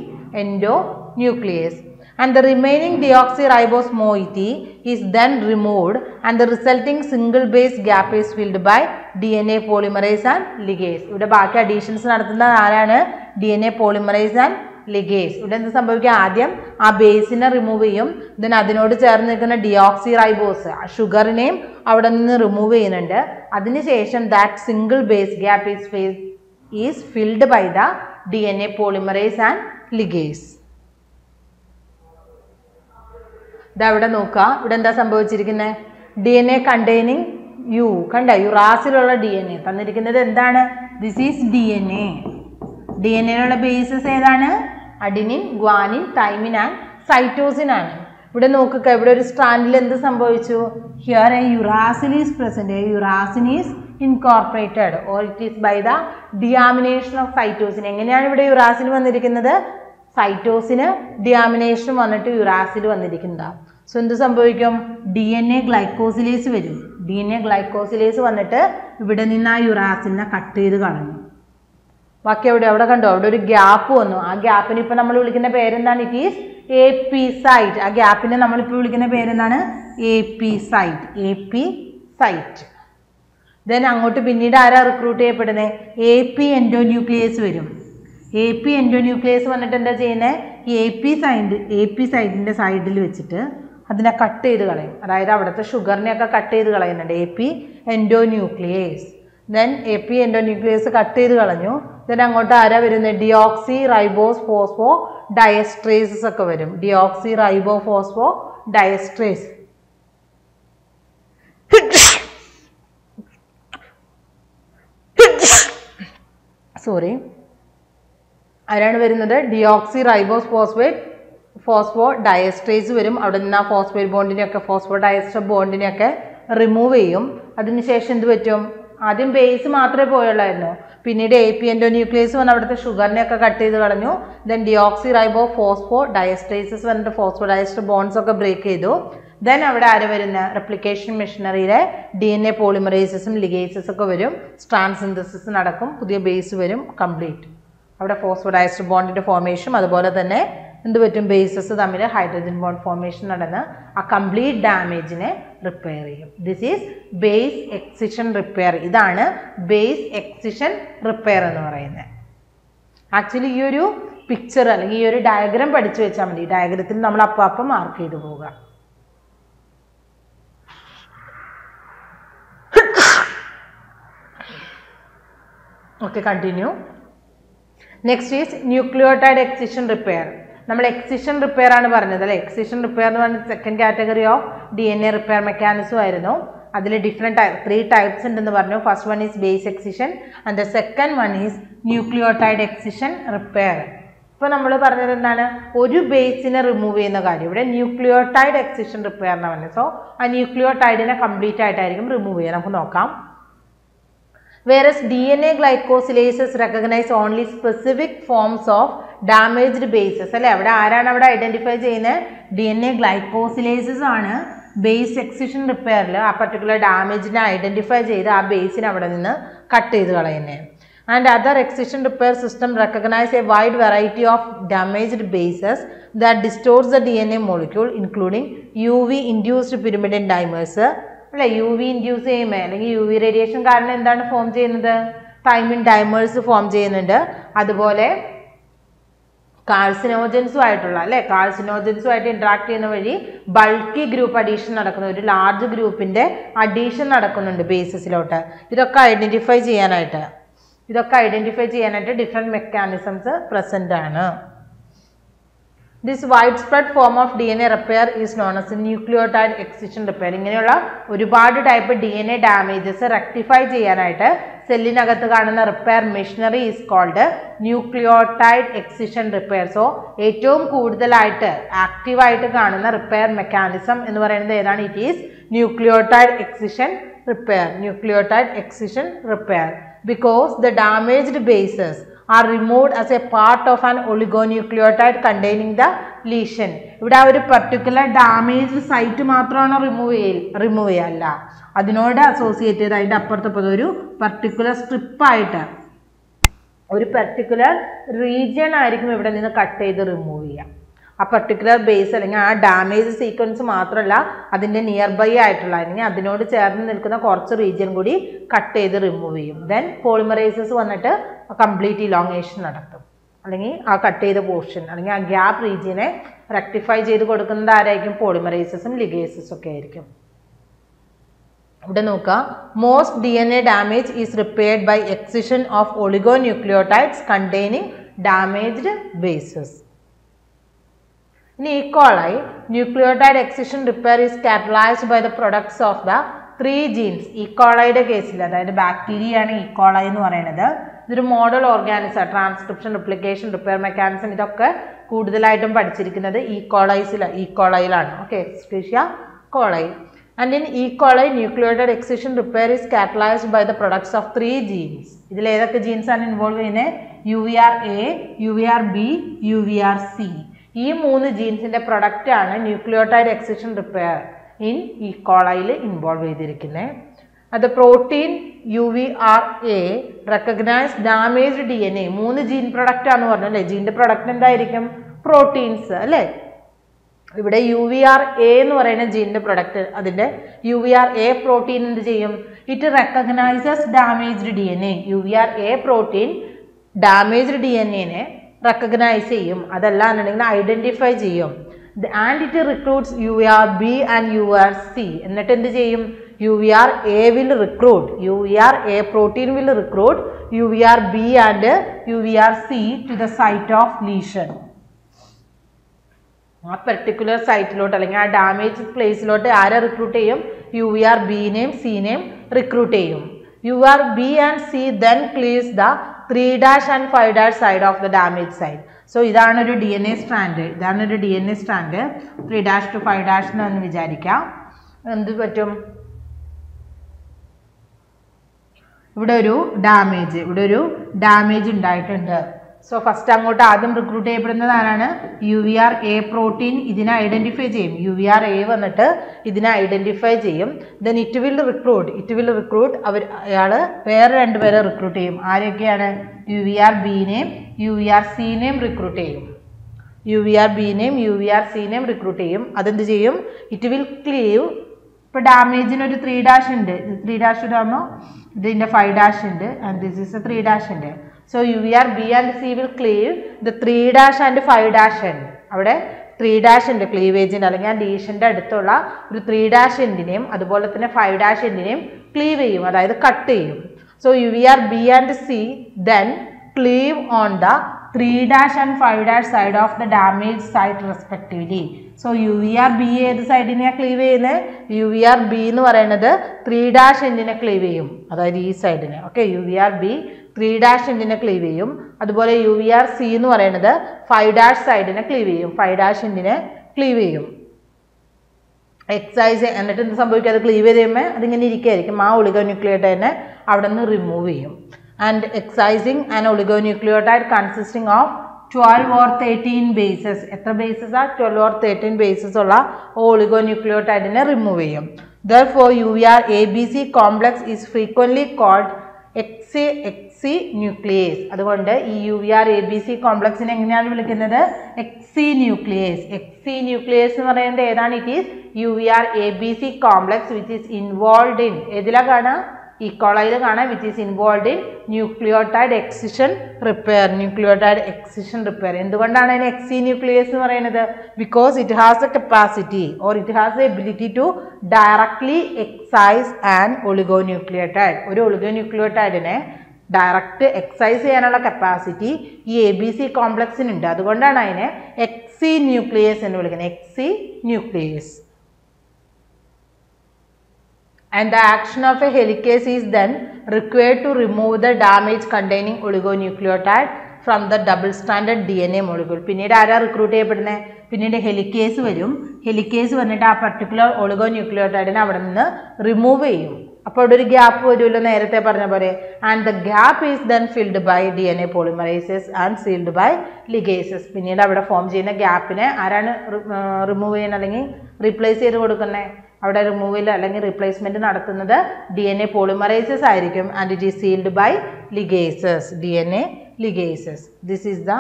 endonuclease and the remaining deoxyribose moiety is then removed and the resulting single base gap is filled by D N A polymerase and ligase. ഇവിടെ ബാക്കി additions നടത്തുന്നത് ആരാണ്? D N A polymerase and ligase. ഇവിടെ എന്ത് സംഭവിക്കുക? ആദ്യം ആ ബേസിനെ remove ചെയ്യും, ദെൻ അതിനോട് ചേർന്ന് നിൽക്കുന്ന ഡിയോക്സി റൈബോസ് ഷുഗറിനെയും അവിടെ നിന്ന് റിമൂവ് ചെയ്യുന്നുണ്ട്. അതിനുശേഷം that single base gap is filled by the D N A polymerase and ligase. ഇതവിടെ നോക്കുക, ഇവിടെ എന്താ സംഭവിച്ചിരിക്കുന്നത്? D N A containing U കണ്ട യുറാസിലുള്ള ഡി എൻ എ തന്നിരിക്കുന്നത് എന്താണ്? This is D N A. D N എയിലുള്ള ബേസസ് ഏതാണ്? Adenine, guanine, thymine and cytosine ആണ്. ഇവിടെ നോക്കുക, ഇവിടെ ഒരു സ്ട്രാൻഡിൽ എന്ത് സംഭവിച്ചു? Here a uracil is present. Uracil is incorporated or it is by the deamination of cytosine. എങ്ങനെയാണ് ഇവിടെ യുറാസിൻ വന്നിരിക്കുന്നത്? സൈറ്റോസിന് ഡിയാമിനേഷൻ വന്നിട്ട് യുറാസിൽ വന്നിരിക്കുന്നതാണ്. സോ എന്ത് സംഭവിക്കും? ഡി എൻ എ ഗ്ലൈക്കോസിലേസ് വരും. ഡി എൻ എ ഗ്ലൈക്കോസിലേസ് വന്നിട്ട് ഇവിടെ നിന്ന് ആ യുറാസിനെ കട്ട് ചെയ്ത് കളഞ്ഞു. ബാക്കി അവിടെ കണ്ടോ, അവിടെ ഒരു ഗ്യാപ്പ് വന്നു. ആ ഗ്യാപ്പിന് ഇപ്പോൾ നമ്മൾ വിളിക്കുന്ന പേരെന്താണ്? It is A P site. ആ ഗ്യാപ്പിനെ നമ്മളിപ്പോൾ വിളിക്കുന്ന പേരെന്താണ്? A P site. ദെൻ അങ്ങോട്ട് പിന്നീട് ആരാ റിക്രൂട്ട് ചെയ്യപ്പെടുന്നത്? എ പി എൻഡോ ന്യൂക്ലിയേസ് വരും. എ പി എൻഡോന്യൂക്ലിയസ് വന്നിട്ട് എന്താ ചെയ്യുന്നത്? എ പി സൈറ്റിൻ്റെ സൈഡിൽ വെച്ചിട്ട് അതിനെ കട്ട് ചെയ്ത് കളയും. അതായത് അവിടുത്തെ ഷുഗറിനെയൊക്കെ കട്ട് ചെയ്ത് കളയുന്നുണ്ട് A P endonuclease. Then A P endonuclease cut ചെയ്ത് കളഞ്ഞു. ദെൻ അങ്ങോട്ട് ആരാ വരുന്നത്? ഡിയോക്സി റൈബോസ് ഫോസ്ഫോ ഡയസ്ട്രേസസ് ഒക്കെ വരും. ഡിയോക്സി റൈബോ ഫോസ്ഫോ ഡയസ്ട്രേസ് സോറി ആരാണ് വരുന്നത്? ഡിയോക്സി റൈബോസ് ഫോസ്ഫോ ഡയസ്ട്രേസ് വരും. അവിടെ നിന്ന് ആ ഫോസ്ഫേറ്റ് ബോണ്ടിനെയൊക്കെ ഫോസ്ഫോ ഡയസ്റ്റർ ബോണ്ടിനെയൊക്കെ റിമൂവ് ചെയ്യും. അതിനുശേഷം എന്ത് പറ്റും? ആദ്യം ബേസ് മാത്രമേ പോയുള്ളായിരുന്നു. പിന്നീട് എ പി എൻഡോ ന്യൂക്ലിയേസ് വന്ന് അവിടുത്തെ ഷുഗറിനെയൊക്കെ കട്ട് ചെയ്ത് കളഞ്ഞു. ദെൻ ഡിയോക്സി റൈബോ ഫോസ്ഫോ ഡയസ്ട്രേസസ് വന്നിട്ട് ഫോസ്ഫോ ഡയസ്റ്റർ ബോൺസൊക്കെ ബ്രേക്ക് ചെയ്തു. ദെൻ അവിടെ ആര് വരുന്ന? റെപ്ലിക്കേഷൻ മെഷീനറിയിലെ ഡി എൻ എ പോളിമറൈസസും ലിഗേസസൊക്കെ വരും. സ്ട്രാൻഡ് സിന്തസിസ് നടക്കും, പുതിയ ബേസ് വരും. കംപ്ലീറ്റ് അവിടെ ഫോസ്ഫോഡൈസ്റ്റർ ബോണ്ടിൻ്റെ ഫോർമേഷൻ, അതുപോലെ തന്നെ എന്ത് പറ്റും? ബേസസ് തമ്മിൽ ഹൈഡ്രജൻ ബോണ്ട് ഫോർമേഷൻ നടന്ന് ആ കംപ്ലീറ്റ് ഡാമേജിനെ റിപ്പയർ ചെയ്യും. This is base excision repair. ഇതാണ് ബേസ് എക്സിഷൻ റിപ്പയർ എന്ന് പറയുന്നത്. ആക്ച്വലി ഈ ഒരു പിക്ചർ അല്ലെങ്കിൽ ഈ ഒരു ഡയഗ്രാം പഠിച്ചു വെച്ചാൽ മതി. ഡയഗ്രത്തിൽ നമ്മൾ അപ്പം അപ്പം മാർക്ക് ചെയ്ത് പോവുക. Okay, continue. Next is nucleotide excision repair. നമ്മൾ എക്സിഷൻ റിപ്പയർ ആണ് പറഞ്ഞത് അല്ലേ? എക്സിഷൻ റിപ്പയർ എന്ന് പറഞ്ഞ second category of D N A repair mechanism ആയിരുന്നു. അതിൽ ഡിഫറെൻറ്റ് ത്രീ ടൈപ്സ് ഉണ്ടെന്ന് പറഞ്ഞു. First one is base excision and the second one is nucleotide excision repair. ഇപ്പോൾ നമ്മൾ പറഞ്ഞത് എന്താണ്? ഒരു ബേസിനെ റിമൂവ് ചെയ്യുന്ന കാര്യം. ഇവിടെ ന്യൂക്ലിയോട്ടൈഡ് എക്സിഷൻ റിപ്പയർ എന്നാണ് പറഞ്ഞത്. സോ ആ ന്യൂക്ലിയോട്ടൈഡിനെ കംപ്ലീറ്റ് ആയിട്ടായിരിക്കും റിമൂവ് ചെയ്യുക. നമുക്ക് നോക്കാം. Whereas DNA glycosylases recognize only specific forms of damaged bases. അല്ലേ, അവിടെ ആരാണ് അവിടെ ഐഡൻറ്റിഫൈ ചെയ്യുന്നത്? ഡി എൻ എ ഗ്ലൈക്കോസിലേസസ് ആണ് ബേസ് എക്സിഷൻ റിപ്പയറിൽ ആ പർട്ടിക്കുലർ ഡാമേജിനെ ഐഡൻറ്റിഫൈ ചെയ്ത് ആ ബേസിനെ അവിടെ നിന്ന് കട്ട് ചെയ്ത് കളയുന്നത്. and other excision repair system recognize a wide variety of damaged bases that distorts the DNA molecule, including UV-induced pyrimidine dimers. UV-induced UV radiation form thymine dimers form cheyunnundu. Carcinogens interact in a bulky group addition, large group in the addition basis. This identify different mechanisms present. This widespread form of DNA repair is known as nucleotide excision repair. One type of DNA damages rectify repair machinery is called nucleotide excision repair. So, active repair mechanism it is nucleotide excision repair. Because the damaged bases are removed as a part of an oligonucleotide containing the lesion. If a particular damaged site remove that is associated with particular strip or particular region cut remove a particular base damaged sequence nearby region cut remove. Then polymerases complete elongation. Cut the portion, gap region rectify polymerases and ligases. Most DNA damage is repaired by excision of oligonucleotides containing damaged bases. In E. coli, nucleotide excision repair is catalyzed by the products of the three genes. E. coli case, bacteria and E. coli. This is a model organism, transcription replication repair mechanism. This is the item E. coli. Okay, Escherichia coli. And in E. coli, nucleotide excision repair is catalyzed by the products of three genes. These genes are involved in UVRA, UVRB, UVRC. These three genes are product nucleotide excision repair in E. coli involved. The protein UVRA recognized damaged DNA. 3 gene product gene product proteins UVRA gene product UVRA protein it recognizes damaged DNA. UVRA protein damaged DNA recognize identify and it recruits UVRB and UVRC. And UVRA will recruit, UVRA protein will recruit UVRB and UVRC to the site of lesion. A particular site lot, damaged place lot, recruit UVRB name, C name recruit. UVRB and C then cleaves the 3' and 5' side of the damaged side. So, this is a DNA strand, 3' to 5' and damage. So, first time recruit UVRA protein this identify UVRA this identify then it will recruit where recruit UVRB name UVRC name recruit recruit it will cleave. But damage in 3' and 3' in 5' and this is a 3' and so UVRB and C will cleave the 3' and 5' end. 3' and cleavage in lesion the 3' and name, other 5' and name cleave that cut. So UVRB and C then cleave on the 3' and 5' side of the damaged site respectively. So UVRB side in a cleave UVRB nu another 3' endine cleave cheyum adayithu ee side ne okay UVRB 3' endine cleave cheyum adupole UVRC nu another 5' side ne cleave cheyum 5' endine cleave cheyum excise ennitte endu sambhavikkaathu cleave cheyume adingane irikkarikkum aa oligonucleotide ne avannu remove cheyum. And excising an oligonucleotide consisting of 12 or 13 bases. Ethra bases are 12 or 13 bases ola oligonucleotide in a remove. Therefore, UVRABC complex is frequently called X, X, C nuclease. അതുകൊണ്ട് ഈ U V R A B C കോംപ്ലക്സിനെ എങ്ങനെയാണ് വിളിക്കുന്നത്? Excinuclease. Excinuclease എന്ന് പറയുന്നത് ഏതാണ്? It is U V R A B C complex which is involved in, ഏതിലാ കാണാം? ഇക്കോളയിൽ കാണാം. Which is involved in nucleotide excision repair, nucleotide excision repair. എന്തുകൊണ്ടാണ് അതിന് എക്സി ന്യൂക്ലിയേസ് എന്ന് പറയുന്നത്? Because it has a capacity or it has a ability to directly excise and oligonucleotide. ഒരു ഒളിഗോന്യൂക്ലിയോട്ടൈഡിനെ ഡയറക്റ്റ് എക്സൈസ് ചെയ്യാനുള്ള കപ്പാസിറ്റി ഈ എ ബി സി കോംപ്ലക്സിനുണ്ട്. അതുകൊണ്ടാണ് അതിനെ എക്സി ന്യൂക്ലിയേസ് എന്ന് വിളിക്കുന്നത്, excinuclease. And the action of a helicase is then required to remove the damage containing oligonucleotide from the double stranded DNA molecule. പിന്നീട് ആരാ recruit ചെയ്യപ്പെടുന്നത്? പിന്നീട് ഹെലിക്കേസ് വരും. ഹെലിക്കേസ് വന്നിട്ട് ആ പർട്ടിക്കുലർ ഒളിഗോന്യൂക്ലിയോട്ടൈഡിനെ അവിടെ നിന്ന് റിമൂവ് ചെയ്യും. അപ്പോൾ ഇവിടെ ഒരു ഗ്യാപ്പ് വരുമല്ലോ നേരത്തെ പറഞ്ഞ പോലെ. And the gap is then filled by D N A polymerases and sealed by ligases. പിന്നീട് അവിടെ ഫോം ചെയ്യുന്ന ഗ്യാപ്പിനെ ആരാണ് റിമൂവ് ചെയ്യുന്നത് അല്ലെങ്കിൽ റീപ്ലേസ് ചെയ്ത് കൊടുക്കുന്നത്? അവിടെ റിമൂവൽ അല്ലെങ്കിൽ റീപ്ലേസ്മെൻറ്റ് നടത്തുന്നത് ഡി എൻ എ പോളിമറൈസസ് ആയിരിക്കും. And it is sealed by ligases, D N A ligases. This is the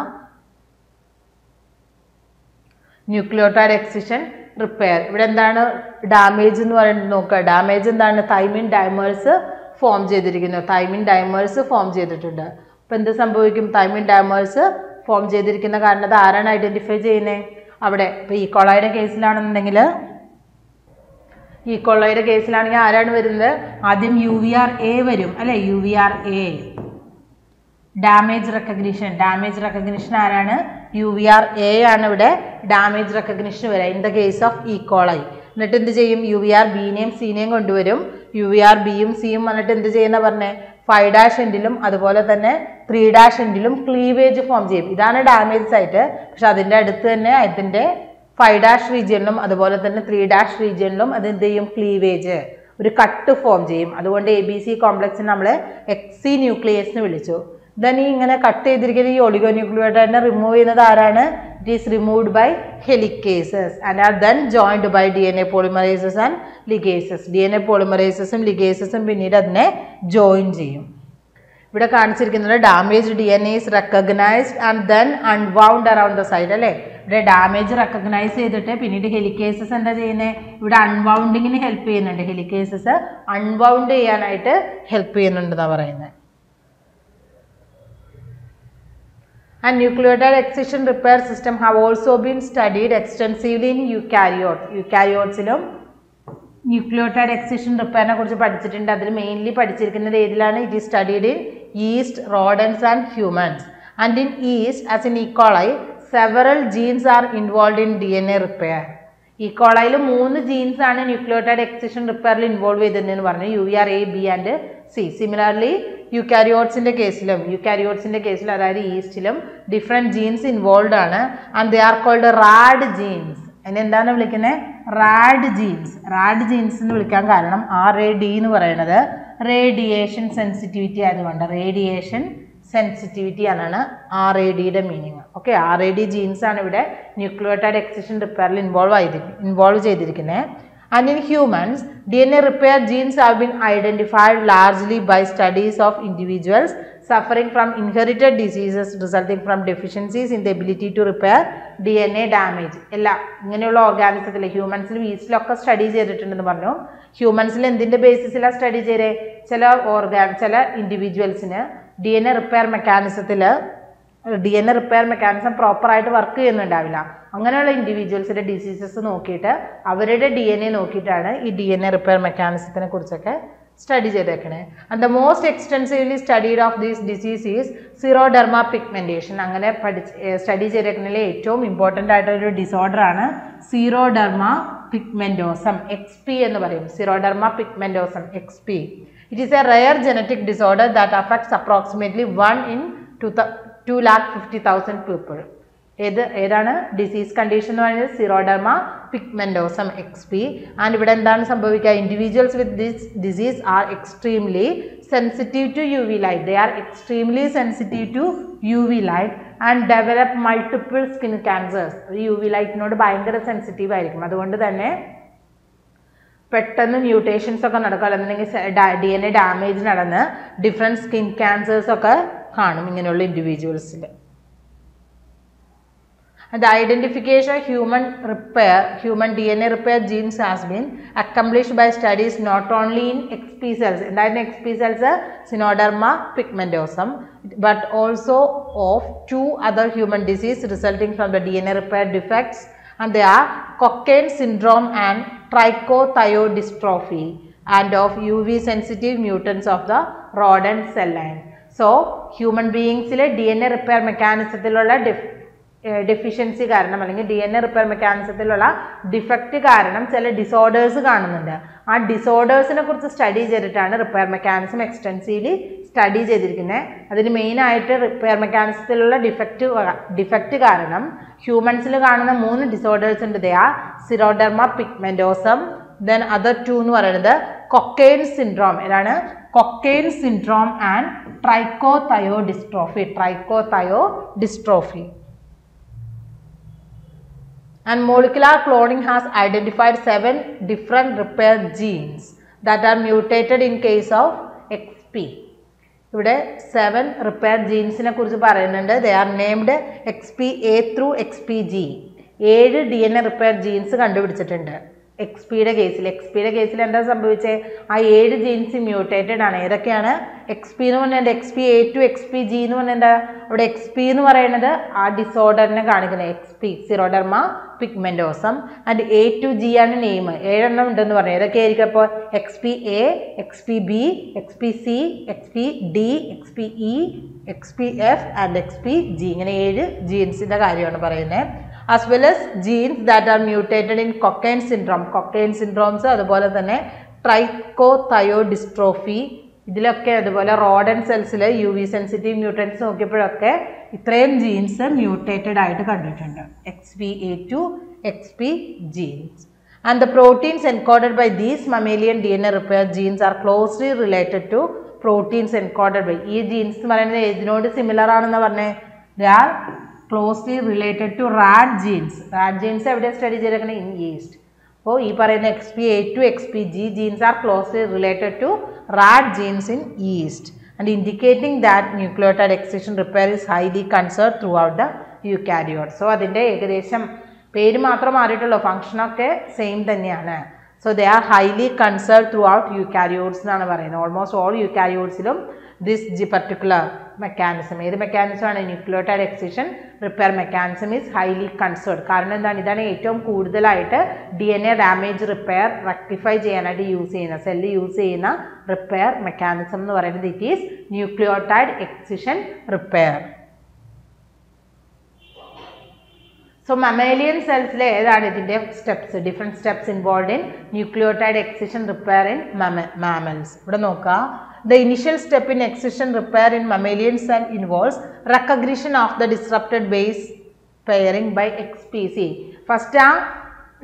nucleotide excision repair. ഇവിടെ എന്താണ് ഡാമേജ് എന്ന് പറയുന്നത്? നോക്കുക, ഡാമേജ് എന്താണ്? തൈമിൻ ഡൈമേഴ്സ് ഫോം ചെയ്തിരിക്കുന്നു. തൈമിൻ ഡൈമേഴ്സ് ഫോം ചെയ്തിട്ടുണ്ട്. അപ്പോൾ എന്ത് സംഭവിക്കും? തൈമിൻ ഡൈമേഴ്സ് ഫോം ചെയ്തിരിക്കുന്ന കാരണം അത് ആരാണ് ഐഡൻറ്റിഫൈ ചെയ്യുന്നത്? അവിടെ ഇപ്പോൾ ഈ കോളയുടെ കേസിലാണെന്നുണ്ടെങ്കിൽ, ഈ കൊള്ളയുടെ കേസിലാണെങ്കിൽ ആരാണ് വരുന്നത്? ആദ്യം യു വി ആർ എ വരും അല്ലെ, U V R A damage recognition. Damage recognition ആരാണ്? യു വി ആർ എ ആണ് ഇവിടെ ഡാമേജ് റെക്കഗ്നിഷൻ വരിക in the case of E coli. എന്നിട്ട് എന്ത് ചെയ്യും? യു വി ആർ ബിനെയും സീനെയും കൊണ്ടുവരും. യു വി ആർ ബിയും സിയും വന്നിട്ട് എന്ത് ചെയ്യുന്ന പറഞ്ഞേ? 5' എൻഡിലും അതുപോലെ തന്നെ 3' എൻഡിലും ക്ലീവേജ് ഫോം ചെയ്യും. ഇതാണ് ഡാമേജ് സൈറ്റ്. പക്ഷെ അതിൻ്റെ അടുത്ത് തന്നെ അതിൻ്റെ 5' റീജിയനിലും അതുപോലെ തന്നെ 3' റീജിയനിലും അതെന്ത് ചെയ്യും? ക്ലീവേജ്, ഒരു കട്ട് ഫോം ചെയ്യും. അതുകൊണ്ട് എ ബി സി കോംപ്ലക്സിന് നമ്മൾ എക്സി ന്യൂക്ലിയേസിന് വിളിച്ചു. ദൻ ഈ ഇങ്ങനെ കട്ട് ചെയ്തിരിക്കുന്ന ഈ ഒളിഗോന്യൂക്ലിയോട്ടൈഡിനെ റിമൂവ് ചെയ്യുന്നത് ആരാണ്? It is removed by helicases and are then joined by D N A polymerases and ligases. D N A പോളിമറൈസസും ലിഗേസസും പിന്നീട് അതിനെ ജോയിൻ ചെയ്യും. ഇവിടെ കാണിച്ചിരിക്കുന്നത് damage D N is recognised and then unwound around the side അല്ലേ. ഇവിടെ damage recognise ചെയ്തിട്ട് പിന്നീട് ഹെലിക്കേസസ് എന്താ ചെയ്യുന്നത്? ഇവിടെ അൺവൗണ്ടിങ്ങിന് ഹെൽപ്പ് ചെയ്യുന്നുണ്ട്. ഹെലിക്കേസസ് അൺവൗണ്ട് ചെയ്യാനായിട്ട് ഹെൽപ്പ് ചെയ്യുന്നുണ്ടെന്നാണ് പറയുന്നത്. And nucleotide excision repair system have also been studied extensively in eukaryotes. യൂകാരിയോട്ട്സിലും ന്യൂക്ലിയോട്ടൈഡ് എക്സിഷൻ റിപ്പയറിനെ കുറിച്ച് പഠിച്ചിട്ടുണ്ട്. അതിൽ മെയിൻലി പഠിച്ചിരിക്കുന്നത് ഏതിലാണ്? It is studied in yeast, rodents and humans. And in yeast as in E coli several genes are involved in DNA repair. ഈക്കോളയിൽ 3 genes ആണ് nucleotide excision റിപ്പയറിൽ ഇൻവോൾവ് ചെയ്തിട്ടുണ്ടെന്ന് പറഞ്ഞു, U V R A, B and C. Similarly യുക്കാരിയോട്ട്സിൻ്റെ കേസിലും അതായത് ഈസ്റ്റിലും different jeans involve ആണ്. And they are called RAD genes. അതിനെന്താണ് വിളിക്കുന്നത്? RAD genes. റാഡ് ജീൻസ് എന്ന് വിളിക്കാൻ കാരണം RAD എന്ന് പറയുന്നത് റേഡിയേഷൻ സെൻസിറ്റിവിറ്റി ആയതുകൊണ്ട്, റേഡിയേഷൻ സെൻസിറ്റിവിറ്റി ആണ് RADയുടെ മീനിങ്. ഓക്കെ, RAD ജീൻസ് ആണ് ഇവിടെ ന്യൂക്ലിയോട്ടൈഡ് എക്സിഷൻ റിപ്പയറിൽ ഇൻവോൾവ് ചെയ്തിരിക്കുന്നത്. And in humans DNA repair genes have been identified largely by studies of individuals suffering from inherited diseases resulting from deficiencies in the ability to repair DNA damage. എല്ലാ ഇങ്ങനെയുള്ള ഓർഗാനിസത്തിൽ ഹ്യൂമൻസിലും ഈസ്റ്റിലൊക്കെ study ചെയ്തിട്ടുണ്ടെന്ന് പറഞ്ഞു. ഹ്യൂമൻസിൽ എന്തിൻ്റെ ബേസിസിലാണ് study ചെയ്തേ? ചില ഇൻഡിവിജ്വൽസിന് D N A repair mechanism പ്രോപ്പറായിട്ട് work ചെയ്യുന്നുണ്ടാവില്ല. അങ്ങനെയുള്ള ഇൻഡിവിജ്വൽസിൻ്റെ ഡിസീസസ് നോക്കിയിട്ട് അവരുടെ DNA നോക്കിയിട്ടാണ് ഈ DNA റിപ്പയർ മെക്കാനിസത്തിനെ കുറിച്ചൊക്കെ സ്റ്റഡി ചെയ്തേക്കണേ. And the most extensively studied of these disease is xeroderma pigmentation. അങ്ങനെ സ്റ്റഡി ചെയ്തേക്കുന്നതിൽ ഏറ്റവും ഇമ്പോർട്ടൻ്റ് ആയിട്ടൊരു ഡിസോർഡറാണ് സിറോഡെർമ പിഗ്മെൻറ്റോസം, XP എന്ന് പറയും. Xeroderma pigmentosum XP. It is a rare genetic disorder that affects approximately 1 in 250,000 people. ഏതാണ് disease condition എന്ന് പറയുന്നത്? Xeroderma pigmentosum XP. ആൻഡ് ഇവിടെ എന്താണ് സംഭവിക്കുക? Individuals with this disease are extremely sensitive to UV light. They are extremely sensitive to UV light and develop multiple skin cancers. UV lightനോട് ഭയങ്കര sensitive ആയിരിക്കും. അതുകൊണ്ട് തന്നെ പെട്ടെന്ന് മ്യൂട്ടേഷൻസ് ഒക്കെ നടക്കുക, അല്ലെങ്കിൽ DNA ഡാമേജ് നടന്ന് ഡിഫറെൻറ്റ് സ്കിൻ ക്യാൻസേഴ്സ് ഒക്കെ കാണും ഇങ്ങനെയുള്ള ഇൻഡിവിജ്വൽസിൽ. The identification of human DNA repair genes has been accomplished by studies not only in XP cells, and that in XP cells are xeroderma pigmentosum, but also of two other human diseases resulting from the DNA repair defects, and they are Cockayne syndrome and trichothiodystrophy, and of UV sensitive mutants of the rodent cell line. So, human beings DNA repair mechanism deficiency കാരണം അല്ലെങ്കിൽ DNA repair mechanism ത്തിലുള്ള defect കാരണം ചില disorders കാണുന്നുണ്ട്. ആ disorders-നെ കുറിച്ച് study ചെയ്തിട്ടാണ് repair mechanism extensively study ചെയ്തിരിക്കുന്നത്. അതിന് മെയിൻ ആയിട്ട് repair mechanism ത്തിലുള്ള defect കാരണം humans-ൽ കാണുന്ന മൂന്ന് disorders ഉണ്ട്. They are xeroderma pigmentosum, then other two എന്ന് പറയുന്നത് Cockayne syndrome ആണ്, Cockayne syndrome and trichothiodystrophy. And molecular cloning has identified 7 different repair genes that are mutated in case of XP. ഇവിടെ 7 repair genesനെ കുറിച്ച് പറയുന്നുണ്ട്. They are named XPA through XPG. 7 DNA repair genes കണ്ടുപിടിച്ചിട്ടുണ്ട് XPയുടെ കേസിൽ. XPയുടെ കേസിൽ എന്താ സംഭവിച്ചേ? ആ 7 jeans mutated ആണ്. ഏതൊക്കെയാണ്? XP എന്ന് പറഞ്ഞാൽ XPA to XPG എന്ന് പറഞ്ഞാൽ അവിടെ XP എന്ന് പറയുന്നത് ആ ഡിസോർഡറിനെ കാണിക്കുന്നത്, XP xeroderma pigmentosum, and A to G ആണ് നെയിം. 7 എണ്ണം ഉണ്ടെന്ന് പറഞ്ഞു. ഏതൊക്കെ ആയിരിക്കും അപ്പോൾ? XPA, XPB, XPC, XPD, XPE, XPF and XPG, ഇങ്ങനെ 7 ജീൻസിൻ്റെ കാര്യമാണ് പറയുന്നത്. As well as genes that are mutated in Cockayne syndrome അതുപോലെ തന്നെ ട്രൈക്കോതയോഡിസ്ട്രോഫി, ഇതിലൊക്കെ അതുപോലെ റോഡൻ സെൽസിൽ യു വി സെൻസിറ്റീവ് മ്യൂട്ടൻസ് നോക്കിയപ്പോഴൊക്കെ ഇത്രയും ജീൻസ് മ്യൂട്ടേറ്റഡ് ആയിട്ട് കണ്ടിട്ടുണ്ട്, XPA to XP genes. And the proteins encoded by these mammalian DNA repair genes are closely related to proteins encoded by ഈ ജീൻസ് എന്ന് പറയുന്നത് ഏതിനോട് സിമിലർ ആണെന്ന് പറഞ്ഞേ? They are closely related to rat genes evidence study cheyirakana in yeast. So ee parayna XPA to XPG genes are closely related to rat genes in yeast and indicating that nucleotide excision repair is highly conserved throughout the eukaryote. So adinte ekadesham peru mathram maariyittulla, function okke same thanneyana. So they are highly conserved throughout eukaryotes ennaanu parayna. Almost all eukaryotes ilum this particular mechanism, ഏത് മെക്കാനിസമാണ് nucleotide excision repair mechanism is highly conserved. കാരണം എന്താണ്? ഇതാണ് ഏറ്റവും കൂടുതലായിട്ട് DNA damage repair rectify ചെയ്യാനായിട്ട് use ചെയ്യുന്ന cell use ചെയ്യുന്ന റിപ്പയർ മെക്കാനിസം എന്ന് പറയുന്നത് it is nucleotide excision repair. So mammalian സെൽസിലെ ഏതാണ് ഇതിൻ്റെ steps? Different steps involve in nucleotide excision repair in mammals. ഇവിടെ നോക്കുക. The initial step in excision repair in mammalian cell involves recognition of the disrupted base pairing by XPC. First,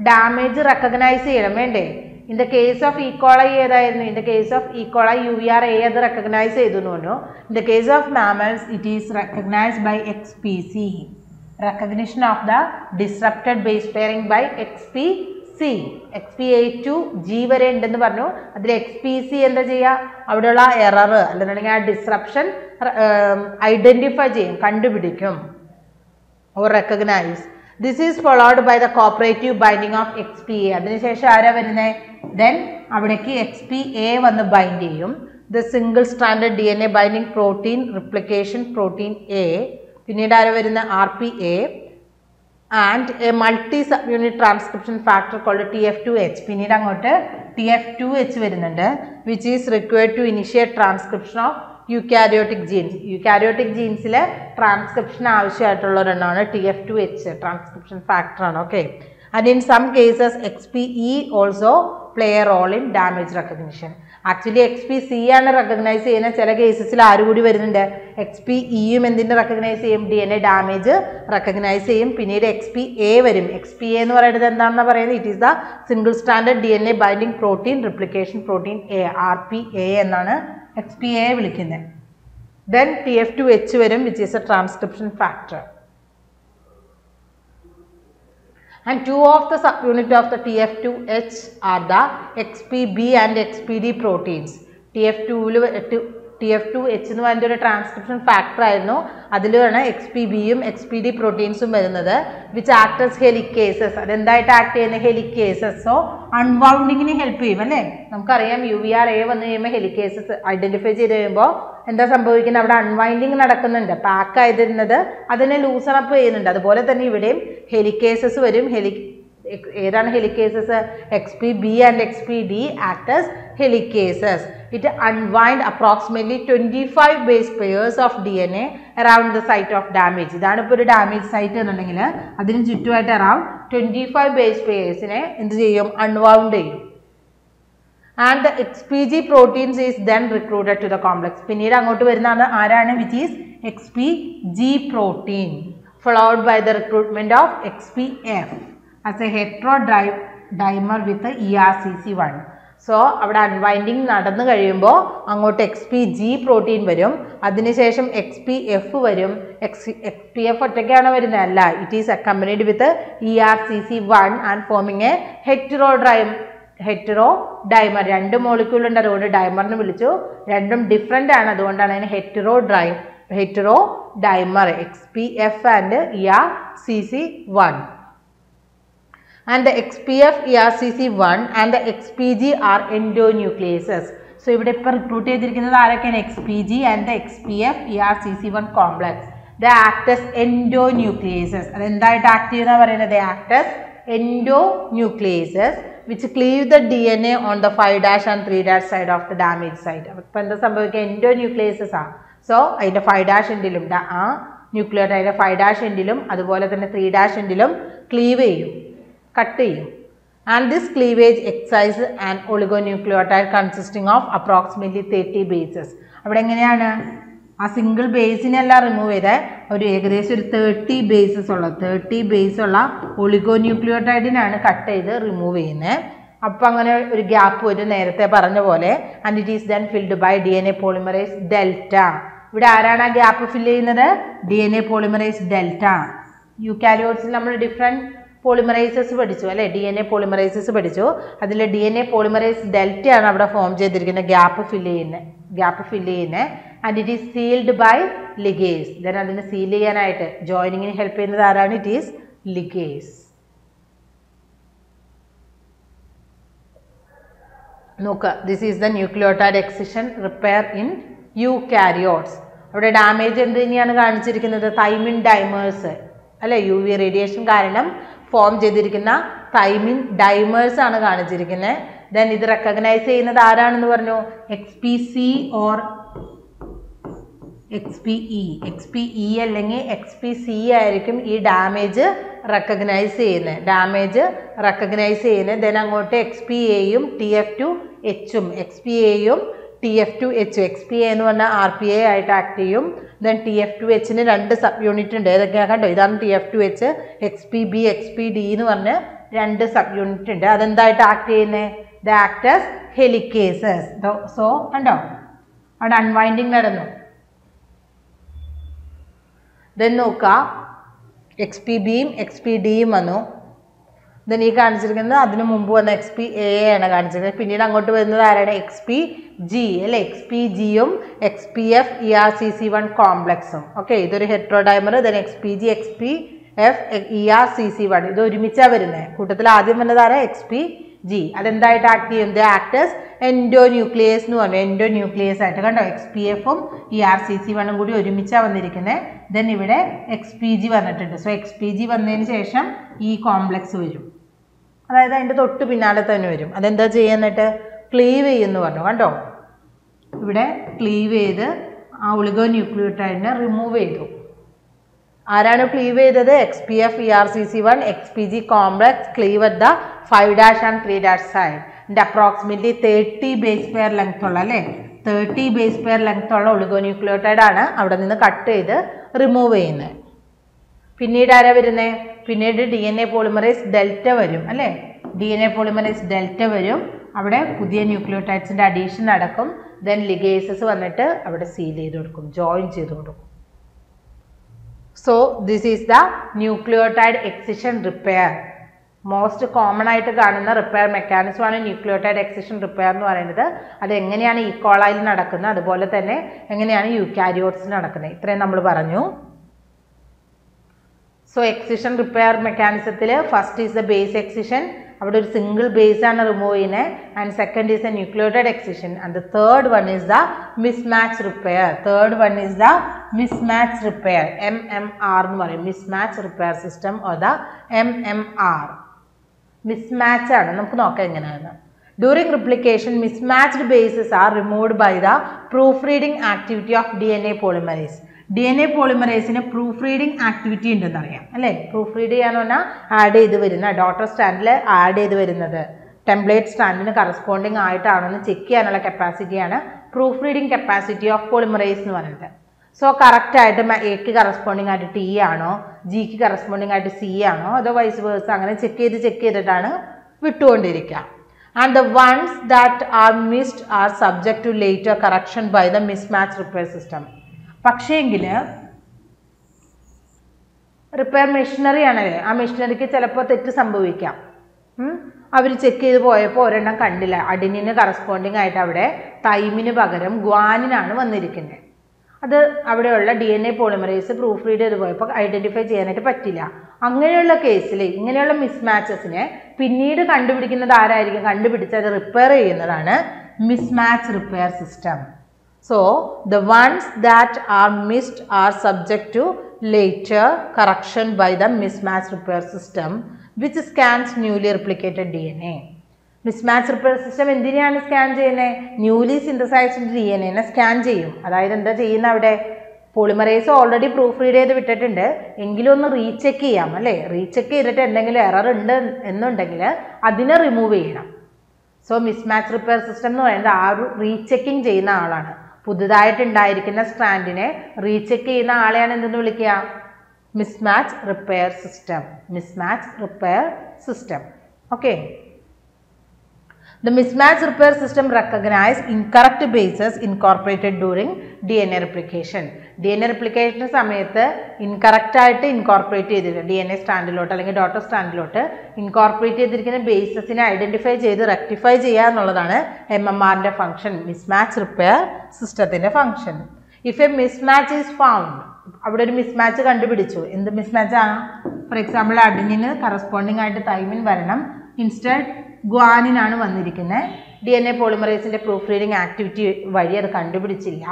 damage recognize cheyadam vende. In the case of E. coli edayirunnu, in the case of E. coli UVRA adu recognize cheyidunnu. In the case of mammals, it is recognized by XPC. Recognition of the disrupted base pairing by XPC. XPA to G വരെ ഉണ്ടെന്ന് പറഞ്ഞു. അതിൽ XPC എന്താ ചെയ്യുക? അവിടെയുള്ള error അല്ലെന്നുണ്ടെങ്കിൽ ആ disruption identify ചെയ്യും, കണ്ടുപിടിക്കും, or recognise. This is followed by the cooperative binding of XPA. അതിനുശേഷം ആരാ വരുന്നത്? ദെൻ അവിടേക്ക് XPA വന്ന് ബൈൻഡ് ചെയ്യും. The single standard DNA binding protein replication protein A. പിന്നീട് ആരാ വരുന്ന? RPA. And a multi subunit transcription factor called TF2H. പിന്നീട് അങ്ങോട്ട് TF2H വരുന്നുണ്ട്, which is required to initiate transcription of eukaryotic genes. Eukaryotic genesിലെ transcription ആവശ്യമായിട്ടുള്ള ഒരെണ്ണമാണ് TF2H, ട്രാൻസ്ക്രിപ്ഷൻ ഫാക്ടർ ആണ്. Okay. And in some cases XPE also play a role in damage recognition. Actually XPC ആണ് recognise ചെയ്യുന്ന. ചില കേസസിൽ ആരുകൂടി വരുന്നുണ്ട്? XPEയും എന്തിൻ്റെ റെക്കഗ്നൈസ് ചെയ്യും? DNA ഡാമേജ് റെക്കഗ്നൈസ് ചെയ്യും. പിന്നീട് XPA വരും. XPA എന്ന് പറയുന്നത് എന്താണെന്ന് പറയുന്നത് it is the single standard DNA binding protein replication protein A, RPA എന്നാണ് XPA വിളിക്കുന്നത്. ദെൻ TF2H വരും, which is a transcription factor. and two of the subunit of the TF2H are the XPB and XPD proteins. TF2H is a transcription factor, XPB and XPD proteins which act as helicases. So, unwounding is help. We UVRA helicases identify unwinding pack helicases. Helicases XPB and XPD act as helicases. It unwind approximately 25 base pairs of DNA around the site of damage. That is the damage site. That is around 25 base pairs unwound. And the XPG proteins is then recruited to the complex. Which is XPG protein followed by the recruitment of XPF as a heterodimer with the ERCC1. So, avada unwinding nadannu kariyumbo angote XPG protein varum, adineshesham XPF varum, XPF ottakkana varunalla. It is accompanied with the ERCC1 and forming a heterodimer. Rendu molecule undu adukonde dimer nu vilichu, rendum different aanu adukondana ine heterodimer XPF and ERCC1. And the XPF, ERCC1 and the XPG are endonucleases. So, if recruited XPG and the XPF, ERCC1 complex, they act as endonucleases. And they act as endonucleases which cleave the DNA on the 5' and 3' side of the damaged site. Endonucleases are. So, 5' and nucleotide 5' and 3' and cleave. And this cleavage excises an oligonucleotide consisting of approximately 30 bases. A single base in remove 30 bases, 30 base oligonucleotide cut remove gap and it is then filled by DNA polymerase delta. Gap fill DNA polymerase delta. Eukaryotes different polymerases DNA polymerases DNA polymerase delta aanu form cheyidirikkunna gap fill cheyine and it is sealed by ligase. Then adine seal cheyanayitte joining in help cheynathu aaranu, it is ligase. Look, this is the nucleotide excision repair in eukaryotes. Avade damage endu iniyana kaanichirikkunnathu thymine dimers alle UV radiation karanam form thymine dimers aanu kaanichirikkune. Then idu recognize cheynathu aaraanennu parnu, XPC or XPE, XPE allengi XPC aayirikkum ee damage recognize cheyne. Then angotte XPA um TF2H um, XPA um TF2H, XPA nu parna RPA aayittu act cheyum. Then TF2H ne rendu subunit undu, edakkeya kando idana TF2H, XPB, XPD nu parna rendu subunit undu. Adendayittu act cheyne, they act as helicases. So kando avada unwinding nadannu. Then nokka XPB um XPD um vannu. Then you can see XPA and XPG, XPG, XPF, ERCC1 complex. Okay, this is heterodimer, then XPG, XPF, ERCC1. This is XPG. They act as endonuclease. XPF, ERCC1. Then XPG. So, XPG is E complex. That is the third thing. That is the cleave. Cleave the oligonucleotide remove. That is cleave the XPF, ERCC1, XPG complex cleave at the 5' and 3' side. And approximately 30 base pair length. 30 base pair length oligonucleotide cut remove. Pinnid DNA polymerase delta varum, alle DNA polymerase delta varum, avade pudhiya nucleotides inde addition nadakkum, then ligases vannittu avade seal cheyidodukkum, join cheyidodukkum. So this is the nucleotide excision repair. most common ആയിട്ട് കാണുന്ന repair mechanism ആണ് nucleotide excision repair എന്ന് പറയുന്നത്. അത് എങ്ങനെയാണ് ഈക്കോളയിൽ നടക്കുന്നത്, അതുപോലെ തന്നെ എങ്ങനെയാണ് യൂകാരിയോട്ട്സിൽ നടക്കുന്നത്. ഇത്രയും നമ്മൾ പറഞ്ഞു. So excision repair mechanism first is the base excision, അവിടെ ഒരു സിംഗിൾ ബേസ് ആണ് റിമൂവ് ചെയ്യുന്നത്, and second is a nucleotide excision, and the third one is the mismatch repair. Third one is the mismatch repair, MMR എന്ന് പറയും, mismatch repair system or the MMR. Mismatch ആണ്, നമുക്ക് നോക്കാം എങ്ങനെയാണ്. During replication, mismatched bases are removed by the proofreading activity of DNA polymerase. DNA polymerase in a proofreading activity in the area. Like proofreading add either within a daughter strand, add either within the template strand corresponding item capacity and proofreading capacity of polymerase. So correct item A corresponding at T ano, G corresponding at C ano, otherwise versa check it. And the ones that are missed are subject to later correction by the mismatch repair system. പക്ഷേങ്കിൽ repair machinery ആണല്ലേ, ആ മെഷീനറിക്ക് ചിലപ്പോൾ തെറ്റ് സംഭവിക്കാം. അവർ check ചെയ്ത് പോയപ്പോൾ ഒരെണ്ണം കണ്ടില്ല, അഡിനിന് കറസ്പോണ്ടിങ് ആയിട്ട് അവിടെ തൈമിന് പകരം ഗ്വാനിനാണ് വന്നിരിക്കുന്നത്. അത് അവിടെയുള്ള DNA പോളിമറേസ് പ്രൂഫ് റീഡ് ചെയ്ത് പോയപ്പോൾ ഐഡൻറ്റിഫൈ ചെയ്യാനായിട്ട് പറ്റില്ല. അങ്ങനെയുള്ള കേസിൽ ഇങ്ങനെയുള്ള മിസ്മാച്ചസിനെ പിന്നീട് കണ്ടുപിടിക്കുന്നത് ആരായിരിക്കും? കണ്ടുപിടിച്ചത് റിപ്പയർ ചെയ്യുന്നതാണ് mismatch repair system. So, the ones that are missed are subject to later correction by the mismatch repair system, which scans newly replicated DNA. Mismatch repair system എന്തിനെയാണ് സ്കാൻ ചെയ്യുന്നത്? ന്യൂലി സിന്തസൈസ്ഡ് DNA സ്കാൻ ചെയ്യും. അതായത് എന്താ ചെയ്യുന്നത് അവിടെ? Polymerase already proof read ചെയ്ത് വിട്ടിട്ടുണ്ട് എങ്കിലും ഒന്ന് റീചെക്ക് ചെയ്യാം അല്ലേ. റീചെക്ക് ചെയ്തിട്ട് എന്തെങ്കിലും എറർ ഉണ്ട് എന്നുണ്ടെങ്കിൽ അതിനെ റിമൂവ് ചെയ്യണം. സോ മിസ്മാച്ച് റിപ്പയർ സിസ്റ്റം എന്ന് പറയുന്നത് ആ റീചെക്കിങ് ചെയ്യുന്ന ആളാണ്. പുതുതായിട്ടുണ്ടായിരിക്കുന്ന സ്ട്രാൻഡിനെ റീചെക്ക് ചെയ്യുന്ന ആളെയാണ് എന്തെന്ന് വിളിക്കുക? Mismatch repair system. Mismatch repair system. Okay, the mismatch repair system recognise incorrect bases incorporated during DNA replication. DNA റെപ്ലിക്കേഷൻ്റെ സമയത്ത് ഇൻകറക്റ്റായിട്ട് ഇൻകോർപ്പറേറ്റ് ചെയ്തിരിക്കുക DNA സ്റ്റാൻഡിലോട്ട് അല്ലെങ്കിൽ ഡോട്ടർ സ്റ്റാൻഡിലോട്ട് ഇൻകോർപ്പറേറ്റ് ചെയ്തിരിക്കുന്ന ബേസസിനെ ഐഡൻറ്റിഫൈ ചെയ്ത് റെക്ടിഫൈ ചെയ്യുക എന്നുള്ളതാണ് MMRൻ്റെ ഫംഗ്ഷൻ, മിസ്മാച്ച് റിപ്പയർ സിസ്റ്റത്തിൻ്റെ function. If a mismatch is found, അവിടെ ഒരു മിസ്മാച്ച് കണ്ടുപിടിച്ചു. എന്ത് മിസ്മാച്ച് ആണ്? ഫോർ എക്സാമ്പിൾ അഡിനിന് കറസ്പോണ്ടിങ് ആയിട്ട് തൈമിൻ വരണം, ഇൻസ്റ്റഡ് ഗ്വാനിനാണ് വന്നിരിക്കുന്നത്. DNA പോളിമറേസിൻ്റെ പ്രൂഫ് റീഡിങ് ആക്ടിവിറ്റി വഴി അത് കണ്ടുപിടിച്ചില്ല.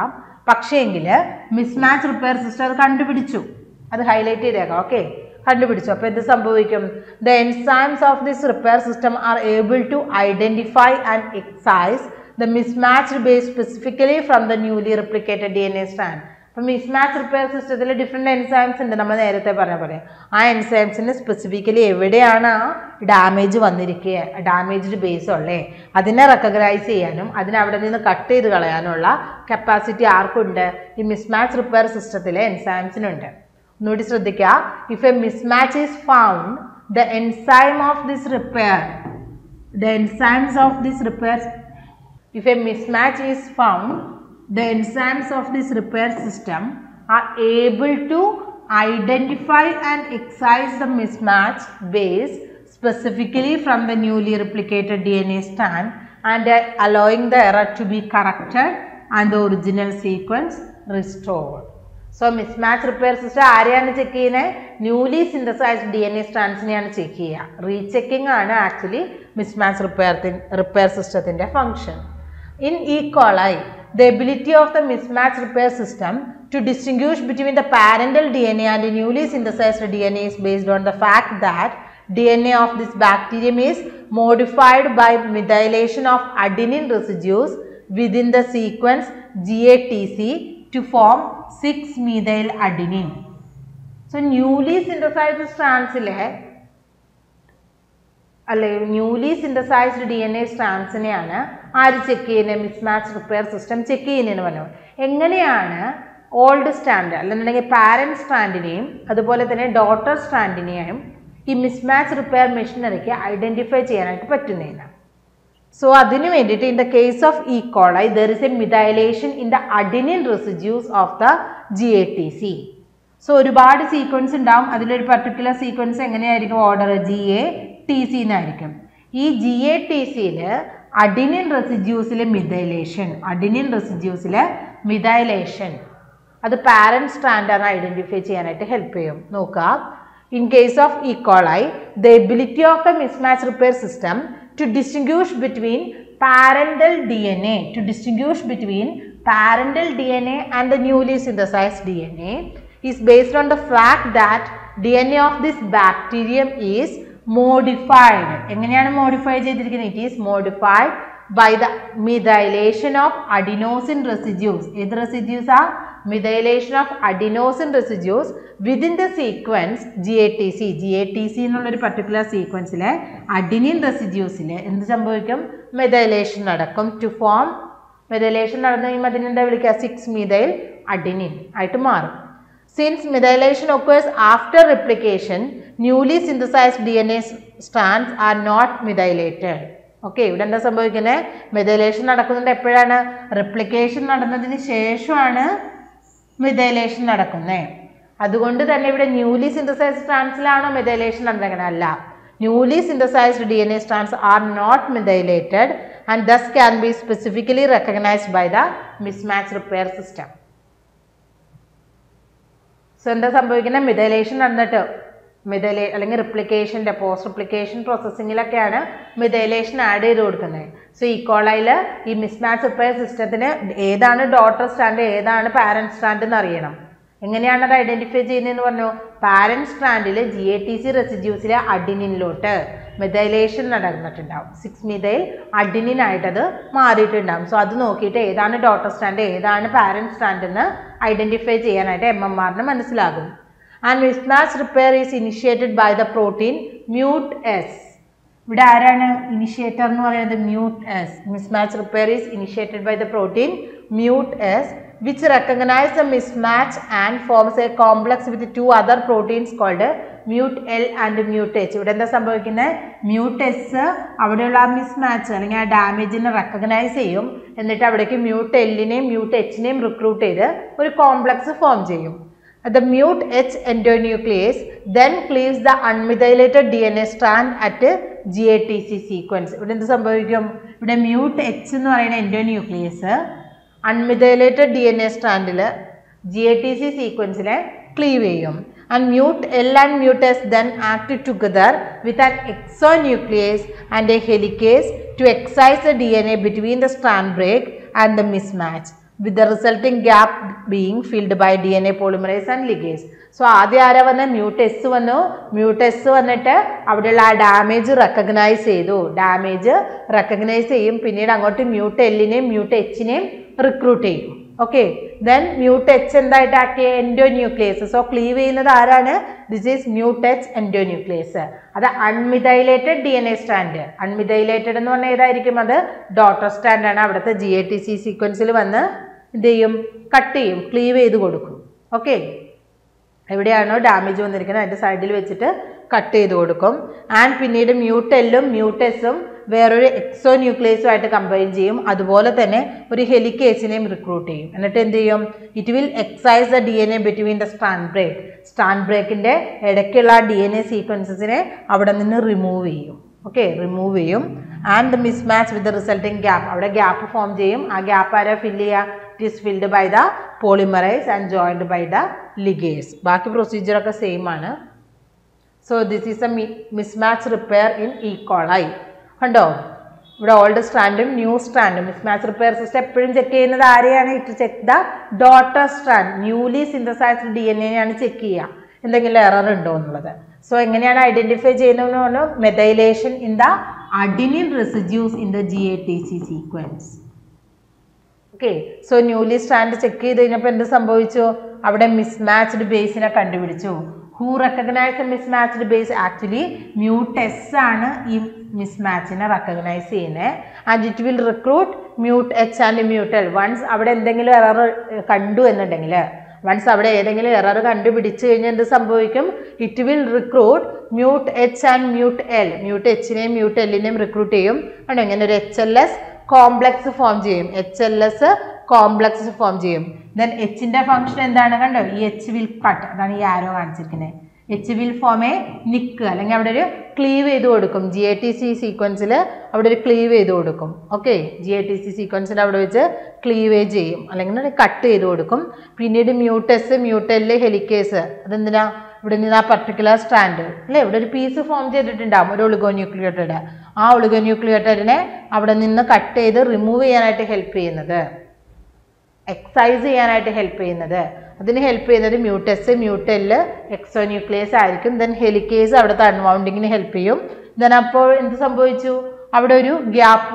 പക്ഷേങ്കിൽ മിസ്മാച്ച് റിപ്പയർ സിസ്റ്റം അത് കണ്ടുപിടിച്ചു, അത് ഹൈലൈറ്റ് ചെയ്തേക്കാം. ഓക്കെ, കണ്ടുപിടിച്ചു. അപ്പോൾ എന്ത് സംഭവിക്കും? The enzymes of this repair system are able to identify and excise the mismatched base specifically from the newly replicated DNA strand. അപ്പോൾ മിസ്മാച്ച് റിപ്പയർ സിസ്റ്റത്തിൽ ഡിഫറെൻറ്റ് എൻസൈംസ് ഉണ്ട്, നമ്മൾ നേരത്തെ പറഞ്ഞ പോലെ. ആ എൻസൈംസിന് സ്പെസിഫിക്കലി എവിടെയാണ് ഡാമേജ് വന്നിരിക്കുക, ഡാമേജ്ഡ് ബേസ് ഉള്ളേ, അതിനെ റെക്കഗ്നൈസ് ചെയ്യാനും അതിനവിടെ നിന്ന് കട്ട് ചെയ്ത് കളയാനുള്ള കപ്പാസിറ്റി ആർക്കുണ്ട്? ഈ മിസ്മാച്ച് റിപ്പയർ സിസ്റ്റത്തിലെ എൻസൈംസിനുണ്ട്. ഒന്നുകൂടി ശ്രദ്ധിക്കുക, if a mismatch is found the enzyme of this repair, the enzymes of this repair, if a mismatch is found the enzymes of this repair system are able to identify and excise the mismatched base specifically from the newly replicated DNA strand and allowing the error to be corrected and the original sequence restored. So mismatch repair system ആരെയാണ് check ചെയ്യുന്നത്? Newly synthesized DNA സ്ട്രാൻഡ്സിനെയാണ് check ചെയ്യുക. Rechecking ആണ് actually mismatch repair സിസ്റ്റത്തിൻ്റെ function. In E coli, the ability of the mismatch repair system to distinguish between the parental DNA and the newly synthesized DNA is based on the fact that DNA of this bacterium is modified by methylation of adenine residues within the sequence GATC to form 6-methyladenine. So, newly synthesized strands DNA സ്ട്രാൻസിനെയാണ് ആര് check ചെയ്യുന്നത്? Mismatch repair system check ചെയ്യുന്നതെന്ന് പറഞ്ഞു. എങ്ങനെയാണ് old strand അല്ലെന്നുണ്ടെങ്കിൽ parent സ്ട്രാൻഡിനെയും അതുപോലെ തന്നെ ഡോട്ടർ സ്ട്രാൻഡിനെയും ഈ മിസ്മാച്ച് റിപ്പയർ മെഷീനറിക്ക് ഐഡൻറ്റിഫൈ ചെയ്യാനായിട്ട് പറ്റുന്നതിന്? സോ അതിന് വേണ്ടിയിട്ട് in the case of E coli there is a methylation in the adenine residues of the GATC. So ഒരുപാട് സീക്വൻസ് ഉണ്ടാവും, അതിലൊരു പർട്ടിക്കുലർ സീക്വൻസ് എങ്ങനെയായിരിക്കും ഓർഡർ? GA TC നായിരിക്കും. ഈ GATC ലെ അഡിനിൻ റെസിഡ്യൂസിലെ മിഥൈലേഷൻ, അഡിനിൻ റെസിഡ്യൂസിലെ മിഥൈലേഷൻ അത് പാരന്റ് സ്ട്രാൻഡാണ് ഐഡന്റിഫൈ ചെയ്യാനായിട്ട് ഹെൽപ്പ് ചെയ്യും. നോക്കുക, in case of E. coli, the ability of a mismatch repair system to distinguish between parental DNA and the newly synthesized DNA is based on the fact that DNA of this bacterium is modified. എങ്ങനെയാണ് modify ചെയ്തിരിക്കുന്നത്? It is modified by the methylation of adenosine residues. ഏത് residues are? Methylation of adenosine residues within the sequence GATC. GATC എന്നുള്ളൊരു particular sequence-ലെ adenine residues-ലെ എന്ത് സംഭവിക്കും? Methylation നടക്കും. To form methylation നടന്നു കഴിയുമ്പോൾ അതിനെന്താ വിളിക്കുക? 6-methyl adenine ആയിട്ട് മാറും. Since methylation occurs after replication, newly synthesized DNA strands are not methylated. Okay, ഇവിടെ എന്താ സംഭവിക്കുന്നത്? മെഥൈലേഷൻ നടക്കുന്നത് എപ്പോഴാണ്? റിപ്ലിക്കേഷൻ നടന്നതിന് ശേഷമാണ് മെഥൈലേഷൻ നടക്കുന്നത്. അതുകൊണ്ട് തന്നെ ഇവിടെ ന്യൂലി സിന്തസൈസ്ഡ് സ്ട്രാൻസിലാണോ മെഥൈലേഷൻ നടക്കുന്നത്? അല്ല. Newly synthesised D N A strands are not methylated and thus can be specifically recognised by the mismatch repair system. So എന്താ സംഭവിക്കുന്നത്? മെഥൈലേഷൻ നടന്നിട്ട് അല്ലെങ്കിൽ റിപ്ലിക്കേഷൻ്റെ പോസ്റ്റ് റിപ്ലിക്കേഷൻ പ്രോസസ്സിങ്ങിലൊക്കെയാണ് മെഥൈലേഷൻ ആഡ് ചെയ്ത് കൊടുക്കുന്നത്. സോ ഈ കോളയിൽ ഈ മിസ്മാച്ച് റിപ്പയർ സിസ്റ്റത്തിന് ഏതാണ് ഡോട്ടർ സ്ട്രാൻഡ്, ഏതാണ് പാരൻറ് സ്ട്രാൻഡ് എന്ന് അറിയണം. എങ്ങനെയാണ് അത് ഐഡൻറ്റിഫൈ ചെയ്യുന്നതെന്ന് പറഞ്ഞു? പാരൻറ് സ്ട്രാൻഡിൽ ജി എ ടി സി റെസിഡ്യൂസിലെ അഡിനിനിലോട്ട് മെഥൈലേഷൻ നടന്നിട്ടുണ്ടാവും. 6-methyl adenine ആയിട്ടത് മാറിയിട്ടുണ്ടാവും. സോ അത് നോക്കിയിട്ട് ഏതാണ് ഡോട്ടർ സ്ട്രാൻഡ്, ഏതാണ് പാരൻറ് സ്ട്രാൻഡ് എന്ന് ഐഡൻറ്റിഫൈ ചെയ്യാനായിട്ട് MMRന് മനസ്സിലാകും. And mismatch repair is initiated by the protein MutS. ഇവിടെ ആരാണ് ഇനിഷ്യേറ്റർ എന്ന് പറയുന്നത്? MutS. Mismatch repair is initiated by the protein MutS, which recognizes the mismatch and forms a complex with two other proteins called MutL and MutH. ഇവിടെ എന്താ സംഭവിക്കുന്നത്? MutS അവിടെയുള്ള ആ mismatch അല്ലെങ്കിൽ ആ ഡാമേജിനെ റെക്കഗ്നൈസ് ചെയ്യും. എന്നിട്ട് അവിടേക്ക് MutLനെയും MutHനെയും റിക്രൂട്ട് ചെയ്ത് ഒരു കോംപ്ലക്സ് ഫോം ചെയ്യും. The MutH endonuclease then cleaves the unmethylated DNA strand at GATC sequence. ഇവിടെ എന്ത് സംഭവിക്കും? ഇവിടെ MutH എന്ന് പറയുന്ന endonuclease unmethylated D N A സ്ട്രാൻഡിൽ GATC സീക്വൻസിലെ ക്ലീവ് ചെയ്യും. And MutL and MutS then act together with an exonuclease and a helicase to excise the DNA between the strand break and the mismatch, with the resulting gap being filled by DNA polymerase and ligase. So ആദ്യം ആരാ വന്ന? മ്യൂട്ടസ് വന്നു. MutS വന്നിട്ട് അവിടെയുള്ള ആ damage recognise ചെയ്തു. Damage recognise ചെയ്യും. പിന്നീട് അങ്ങോട്ട് MutLനെയും MutHനെയും റിക്രൂട്ട് ചെയ്യും. ഓക്കെ, ദെൻ MutH എന്തായിട്ട് ആക്കിയ? എൻഡോന്യൂക്ലിയസ്. സോ ക്ലീവ് ചെയ്യുന്നത് ആരാണ്? This is MutH endonuclease. അത് unmethylated D N A strand. Unmethylated എന്ന് പറഞ്ഞാൽ ഏതായിരിക്കും? അത് ഡോട്ടർ സ്റ്റാൻഡാണ്. അവിടുത്തെ GATC സീക്വൻസിൽ വന്ന് എന്ത് ചെയ്യും? കട്ട് ചെയ്യും, ക്ലീവ് ചെയ്ത് കൊടുക്കും. ഓക്കെ, എവിടെയാണോ ഡാമേജ് വന്നിരിക്കുന്നത് അതിൻ്റെ സൈഡിൽ വെച്ചിട്ട് കട്ട് ചെയ്ത് കൊടുക്കും. ആൻഡ് പിന്നീട് MutLഉം MutSഉം വേറൊരു എക്സോന്യൂക്ലിയസുമായിട്ട് കമ്പൈൻ ചെയ്യും. അതുപോലെ തന്നെ ഒരു ഹെലിക്കേസിനെയും റിക്രൂട്ട് ചെയ്യും. എന്നിട്ട് എന്ത് ചെയ്യും? It will excise the D N A between the strand break. Strand ബ്രേക്കിൻ്റെ ഇടയ്ക്കുള്ള ഡി എൻ എ സീക്വൻസസിനെ അവിടെ നിന്ന് റിമൂവ് ചെയ്യും. ഓക്കെ, റിമൂവ് ചെയ്യും. And the mismatch with the resulting gap. അവിടെ ഗ്യാപ്പ് ഫോം ചെയ്യും. ആ ഗ്യാപ്പ് ആരാ ഫില്ല് ചെയ്യുക? It is filled by the polymerase and joined by the ligase. ബാക്കി പ്രൊസീജിയറൊക്കെ സെയിം ആണ്. So this is a mismatch repair in E. coli. കണ്ടോ, ഇവിടെ ഓൾഡ് സ്ട്രാൻഡും ന്യൂ സ്ട്രാൻഡും. മിസ്മാച്ച് റിപ്പയർ സിസ്റ്റം എപ്പോഴും ചെക്ക് ചെയ്യുന്നത് ആരെയാണ്? It check the daughter strand. Newly synthesised D N എനെയാണ് check ചെയ്യുക, എന്തെങ്കിലും എറർ ഉണ്ടോ എന്നുള്ളത്. സോ എങ്ങനെയാണ് ഐഡന്റിഫൈ ചെയ്യുന്നതെന്ന് പറഞ്ഞു? Methylation in the adenine residues in the GATC sequence. Okay, so newly strand check ചെയ്ത് കഴിഞ്ഞപ്പോൾ എന്ത് സംഭവിച്ചു? അവിടെ മിസ്മാച്ച്ഡ് ബേസിനെ കണ്ടുപിടിച്ചു. Who recognise the mismatched base? Actually MutS ആണ് ഈ മിസ്മാച്ചിനെ റെക്കഗ്നൈസ് ചെയ്യുന്നത്. And it will recruit MutH and MutL. Once അവിടെ എന്തെങ്കിലും എറർ കണ്ടു എന്നുണ്ടെങ്കിൽ, വൺസ് അവിടെ ഏതെങ്കിലും എറർ കണ്ടുപിടിച്ച് കഴിഞ്ഞാൽ എന്ത് സംഭവിക്കും? It will recruit MutH and MutL. MutHനെയും MutLനെയും റിക്രൂട്ട് ചെയ്യും. ആണോ, ഇങ്ങനെ ഒരു HLS കോംപ്ലക്സ് ഫോം ചെയ്യും. HLS കോംപ്ലക്സ് ഫോം ചെയ്യും. ദെൻ എച്ചിൻ്റെ ഫംഗ്ഷൻ എന്താണ്? കണ്ടോ, ഈ H വിൽ കട്ട്. അതാണ് ഈ ആരോ കാണിച്ചിരിക്കുന്നത്. H will form a nick. Cleave GATC sequence cleave okay. GATC sequence cleavage cut we need MutS, MutL, helicase. That particular strand. Here piece formed oligonucleotide. That oligonucleotide cut and remove help. Excise help that help the MutS, MutL, exonuclease, then helicase unwounding help you. Then a gap.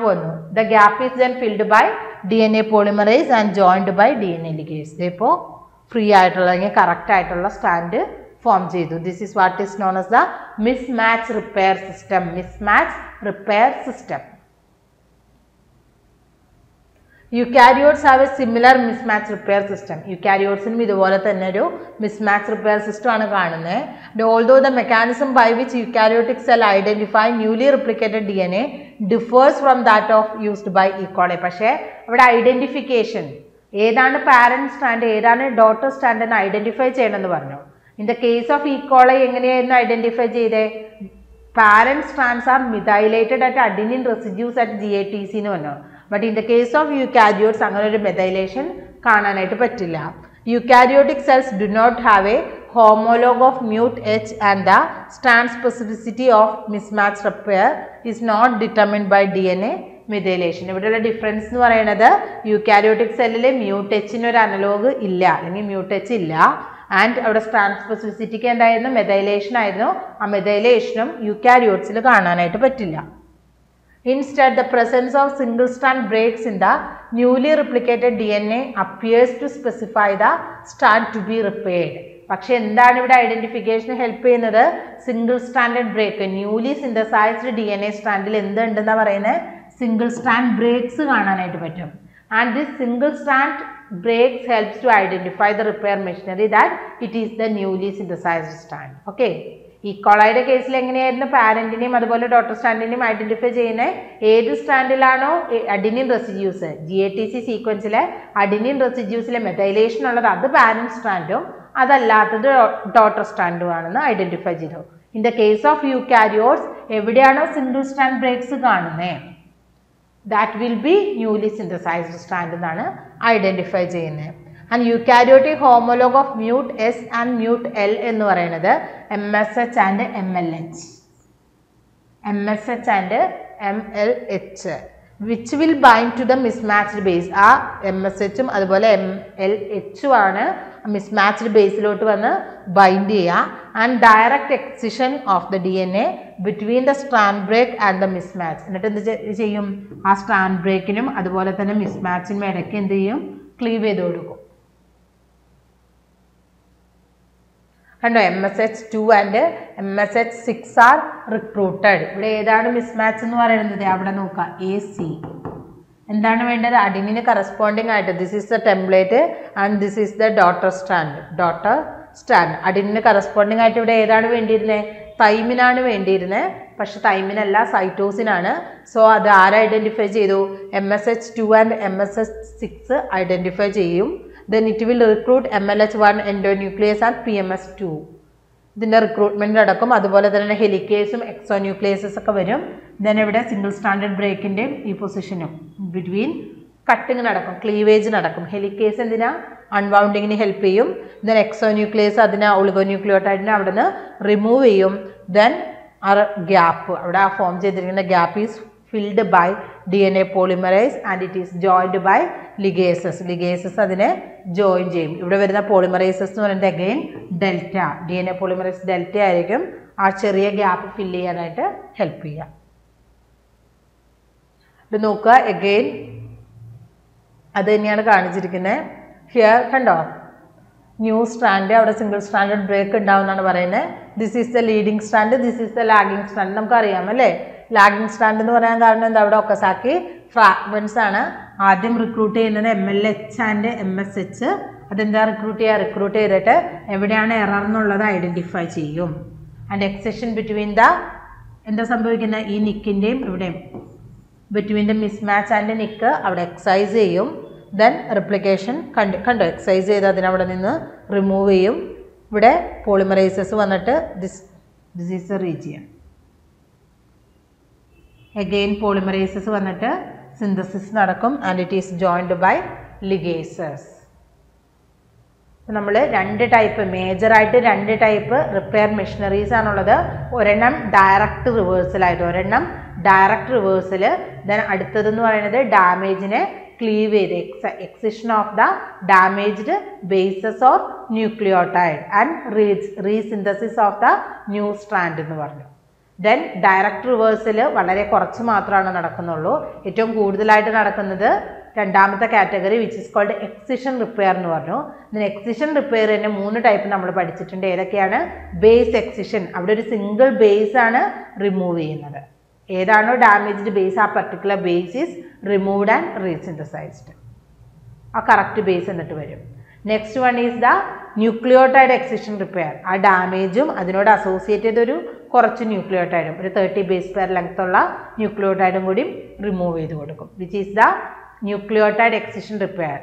The gap is then filled by DNA polymerase and joined by DNA ligase. Therefore, free correct strand form. This is what is known as the mismatch repair system. Mismatch repair system. Eukaryotes have a similar mismatch repair system. Eukaryotes in mismatch repair system. Although the mechanism by which eukaryotic cell identify newly replicated DNA differs from that of used by E. coli. But identification, either parent strand, either daughter strand and identify. In the case of E. coli, identify parent strands are methylated at adenine residues at GATC. But in the case of eukaryotes, methylation cannot be seen. Eukaryotic cells do not have a homologue of MutH and the strand specificity of mismatch repair is not determined by DNA methylation. The difference is that eukaryotic cell MutH is not analog, and the strand specificity methylation is eukaryotes. Instead, the presence of single strand breaks in the newly replicated DNA appears to specify the strand to be repaired. But identification help in single stranded break. Newly synthesized DNA strand single strand breaks. And this single strand breaks helps to identify the repair machinery that it is the newly synthesized strand. Okay. E. coli case parent and daughter strand identify strand adenine residues GATC sequence adenine residues methylation the parent strand the daughter strand identify. In the case of eukaryotes, evidence single strand breaks that will be newly synthesized strand identify. And eukaryotic homologue of MutS and MutL ennu parayanathu MSH and MLH. MSH and MLH which will bind to the mismatched base. Aa MSH um adupole MLH aanu mismatched base lotu vannu bind cheya and direct excision of the DNA between the strand break and the mismatch. Ennatte endu cheyyum aa strand break inum adupole thanne mismatch inum edakke endu cheyyum cleave cheyidu kodukum. And MSH2 and MSH6 are recruited. This mismatch is AC. And then adenine corresponding item. This is the template and this is the daughter strand. Adenine corresponding item thymine cytosine. So that identify MSH2 and MSH6 identify. Then it will recruit MLH1 endonuclease and PMS2. Then recruitment നടക്കും അതുപോലെ തന്നെ helicaseum exonucleases ഒക്കെ വരും. Then ഇവിടെ single stranded break in ഈ പൊസിഷനും between cutting നടക്കും cleavage നടക്കും. Helicase എന്തിനാ unwounding നെ help ചെയ്യും. Then exonuclease അതിനെ oligonucleotide നെ അവിടുന്ന് remove ചെയ്യും. Then ആ gap അവിടെ ആ form ചെയ്തിരിക്കുന്ന gap is filled by DNA polymerase and it is joined by ligases. Ligases adine join cheyum. Ivide varuna polymerases nu parayunnathu again delta. DNA polymerase delta aayirikkum aa cheriya gap fill cheyanayittu help cheya. Idu nokka again adu ennaanu kaanichirikkunne. Here kando new strand avada single stranded break undavunnaanu parayunne. This is the leading strand, this is the lagging strand. Namukku ariyam alle. Lagging strand ennu parayan kaaranam endu avada okasaki fragments aanu adyam recruit cheynade MLH and MSH adenda recruit cheyidittu evideyana error ennullathu identify cheyum. And excision between the endha sambhavikkunna ee nickindeyum ivide between the mismatch and nick avada excise cheyum. Then replication kando excise cheyada adina avada ninnu remove cheyum. ഇവിടെ polymerases വന്നിട്ട് this is the region. Again polymerases vanittu synthesis nadakkum and it is joined by ligases. So nammal rendu type major aayittu rendu type repair machineries aanullathu. Orennam direct reversal aayittu, orennam direct reversal, then aduthathu ennu parayanathu damage ne cleave excision of the damaged bases or nucleotide and resynthesis of the new strand ennu paranju. Then direct reversal വളരെ കുറച്ച് മാത്രമാണ് നടക്കുന്നുള്ളൂ. ഏറ്റവും കൂടുതലായിട്ട് നടക്കുന്നത് രണ്ടാമത്തെ category which is called excision repair എന്ന് പറഞ്ഞു. ഇതിന് excision repair തന്നെ മൂന്ന് ടൈപ്പ് നമ്മൾ പഠിച്ചിട്ടുണ്ട്. ഏതൊക്കെയാണ്? base excision, അവിടെ ഒരു സിംഗിൾ ബേസ് ആണ് റിമൂവ് ചെയ്യുന്നത്. ഏതാണോ ഡാമേജ്ഡ് ബേസ് ആ particular base is removed and resynthesized, ആ കറക്റ്റ് ബേസ് എന്നിട്ട് വരും. Next one is the nucleotide excision repair, ആ ഡാമേജും അതിനോട് അസോസിയേറ്റ് ചെയ്തൊരു കുറച്ച് ന്യൂക്ലിയോട്ടൈഡും ഒരു 30 ബേസ് പെയർ ലെങ്ത് ഉള്ള ന്യൂക്ലിയോട്ടൈഡും കൂടി റിമൂവ് ചെയ്ത് കൊടുക്കും, which is the nucleotide excision repair.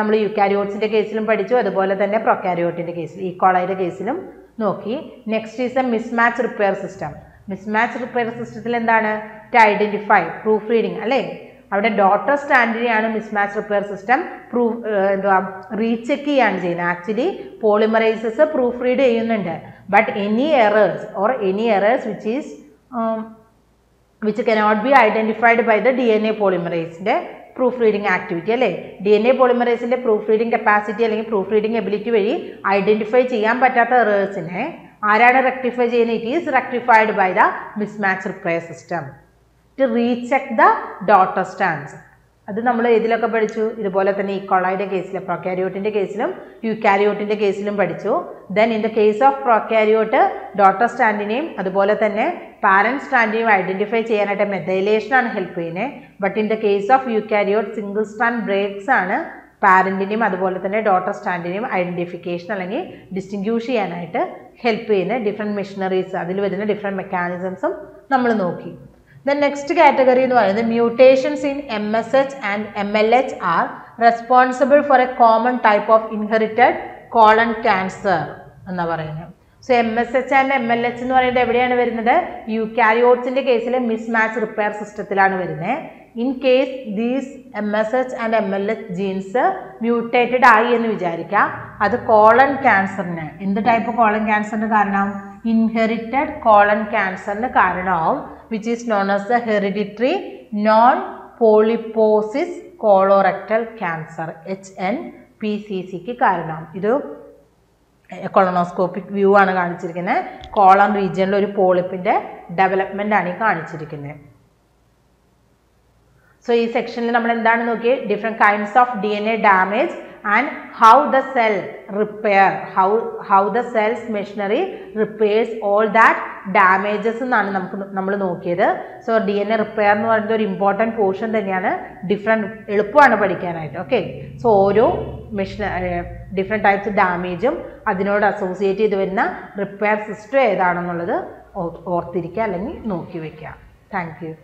നമ്മൾ യൂക്കാരിയോട്ട്സിൻ്റെ കേസിലും പഠിച്ചു, അതുപോലെ തന്നെ പ്രൊക്കാരിയോട്ടിൻ്റെ കേസിൽ ഈക്കോളൈയുടെ കേസിലും നോക്കി. Next is the mismatch repair system. Mismatch repair സിസ്റ്റത്തിൽ എന്താണ്? ടു ഐഡൻറ്റിഫൈ പ്രൂഫ് റീഡിങ് അല്ലേ, അവിടെ ഡോട്ടർ സ്റ്റാൻഡിനെയാണ് മിസ്മാച്ച് റിപ്പയർ സിസ്റ്റം പ്രൂഫ് എന്തുവാ റീചെക്ക് ചെയ്യാണ് ചെയ്യുന്നത്. ആക്ച്വലി പോളിമറൈസസ് പ്രൂഫ് റീഡ് ചെയ്യുന്നുണ്ട്, but any errors which cannot be identified by the D N A പോളിമറൈസിൻ്റെ പ്രൂഫ് റീഡിങ് ആക്ടിവിറ്റി അല്ലേ. ഡി എൻ എ പോളിമറൈസിൻ്റെ പ്രൂഫ് റീഡിങ് കപ്പാസിറ്റി അല്ലെങ്കിൽ proof reading ability വഴി identify ചെയ്യാൻ പറ്റാത്ത എറേഴ്സിനെ ആരാണ് റെക്ടിഫൈ ചെയ്യുന്നത്? It is rectified by the mismatch repair system to recheck the daughter strands. അത് നമ്മൾ ഇതിലൊക്കെ പഠിച്ചു, ഇതുപോലെ തന്നെ ഈക്കോളൈയുടെ കേസിലും പ്രൊക്കാരിയോട്ടിൻ്റെ കേസിലും യൂക്കാരിയോട്ടിൻ്റെ കേസിലും പഠിച്ചു. Then in the case of prokaryote daughter സ്റ്റാൻഡിനെയും അതുപോലെ തന്നെ പാരൻറ് സ്റ്റാൻഡിനെയും ഐഡൻറ്റിഫൈ ചെയ്യാനായിട്ട് മെഥൈലേഷനാണ് ഹെൽപ്പ് ചെയ്യുന്നത്. But in the case of eukaryote single strand breaks ആണ് പാരൻറ്റിനെയും അതുപോലെ തന്നെ ഡോട്ടർ സ്റ്റാൻഡിനെയും ഐഡൻറ്റിഫിക്കേഷൻ അല്ലെങ്കിൽ ഡിസ്റ്റിങ്ക്യൂഷ് ചെയ്യാനായിട്ട് ഹെൽപ്പ് ചെയ്യുന്ന ഡിഫറെൻറ്റ് മെഷീനറീസ്, അതിൽ വരുന്ന ഡിഫറെൻറ്റ് മെക്കാനിസംസും നമ്മൾ നോക്കി. The next category എന്ന് പറയുന്നത് mutations in MSH and MLH are responsible for a common type of inherited colon cancer എന്ന് പറയുന്നത്. So MSH and MLH എന്ന് പറയുന്നത് എവിടെയാണ് വരുന്നത്? യൂക്കാരിയോട്ട്സിൻ്റെ കേസിലെ മിസ്മാച്ച് റിപ്പയർ സിസ്റ്റത്തിലാണ് വരുന്നത്. In case these MSH and MLH genes mutated ആയി എന്ന് വിചാരിക്കാം, അത് കോളൺ ക്യാൻസറിന്, എന്ത് ടൈപ്പ് കോളൺ ക്യാൻസറിന് കാരണം? ഇൻഹെറിറ്റഡ് കോളൺ ക്യാൻസറിന് കാരണമാവും, which is known as the hereditary non-polyposis colorectal cancer HNPCC ക്ക് കാരണം. ഇത് കൊളോണോസ്കോപ്പിക് വ്യൂ ആണ് കാണിച്ചിരിക്കുന്നത്. കോളൺ റീജിയനിൽ ഒരു പോളിപ്പിൻ്റെ ഡെവലപ്മെൻ്റ് ആണ് ഈ കാണിച്ചിരിക്കുന്നത്. സോ ഈ സെക്ഷനിൽ നമ്മൾ എന്താണ് നോക്കിയത്? Different kinds of D N A damage and how the cell repair, how the cell's machinery repairs all that damages എന്നാണ് നമ്മൾ നോക്കിയത്. So D N A repair എന്ന് പറയുന്നത് ഒരു ഇമ്പോർട്ടൻറ്റ് പോർഷൻ തന്നെയാണ്, ഡിഫറെൻറ്റ് എളുപ്പമാണ് പഠിക്കാനായിട്ട്. ഓക്കെ, സോ ഓരോ ഡിഫറെൻറ്റ് ടൈപ്സ് ഡാമേജും അതിനോട് അസോസിയേറ്റ് ചെയ്ത് വരുന്ന റിപ്പയർ സിസ്റ്റം ഏതാണെന്നുള്ളത് ഓർത്തിരിക്കുക അല്ലെങ്കിൽ നോക്കി വയ്ക്കുക. Thank U.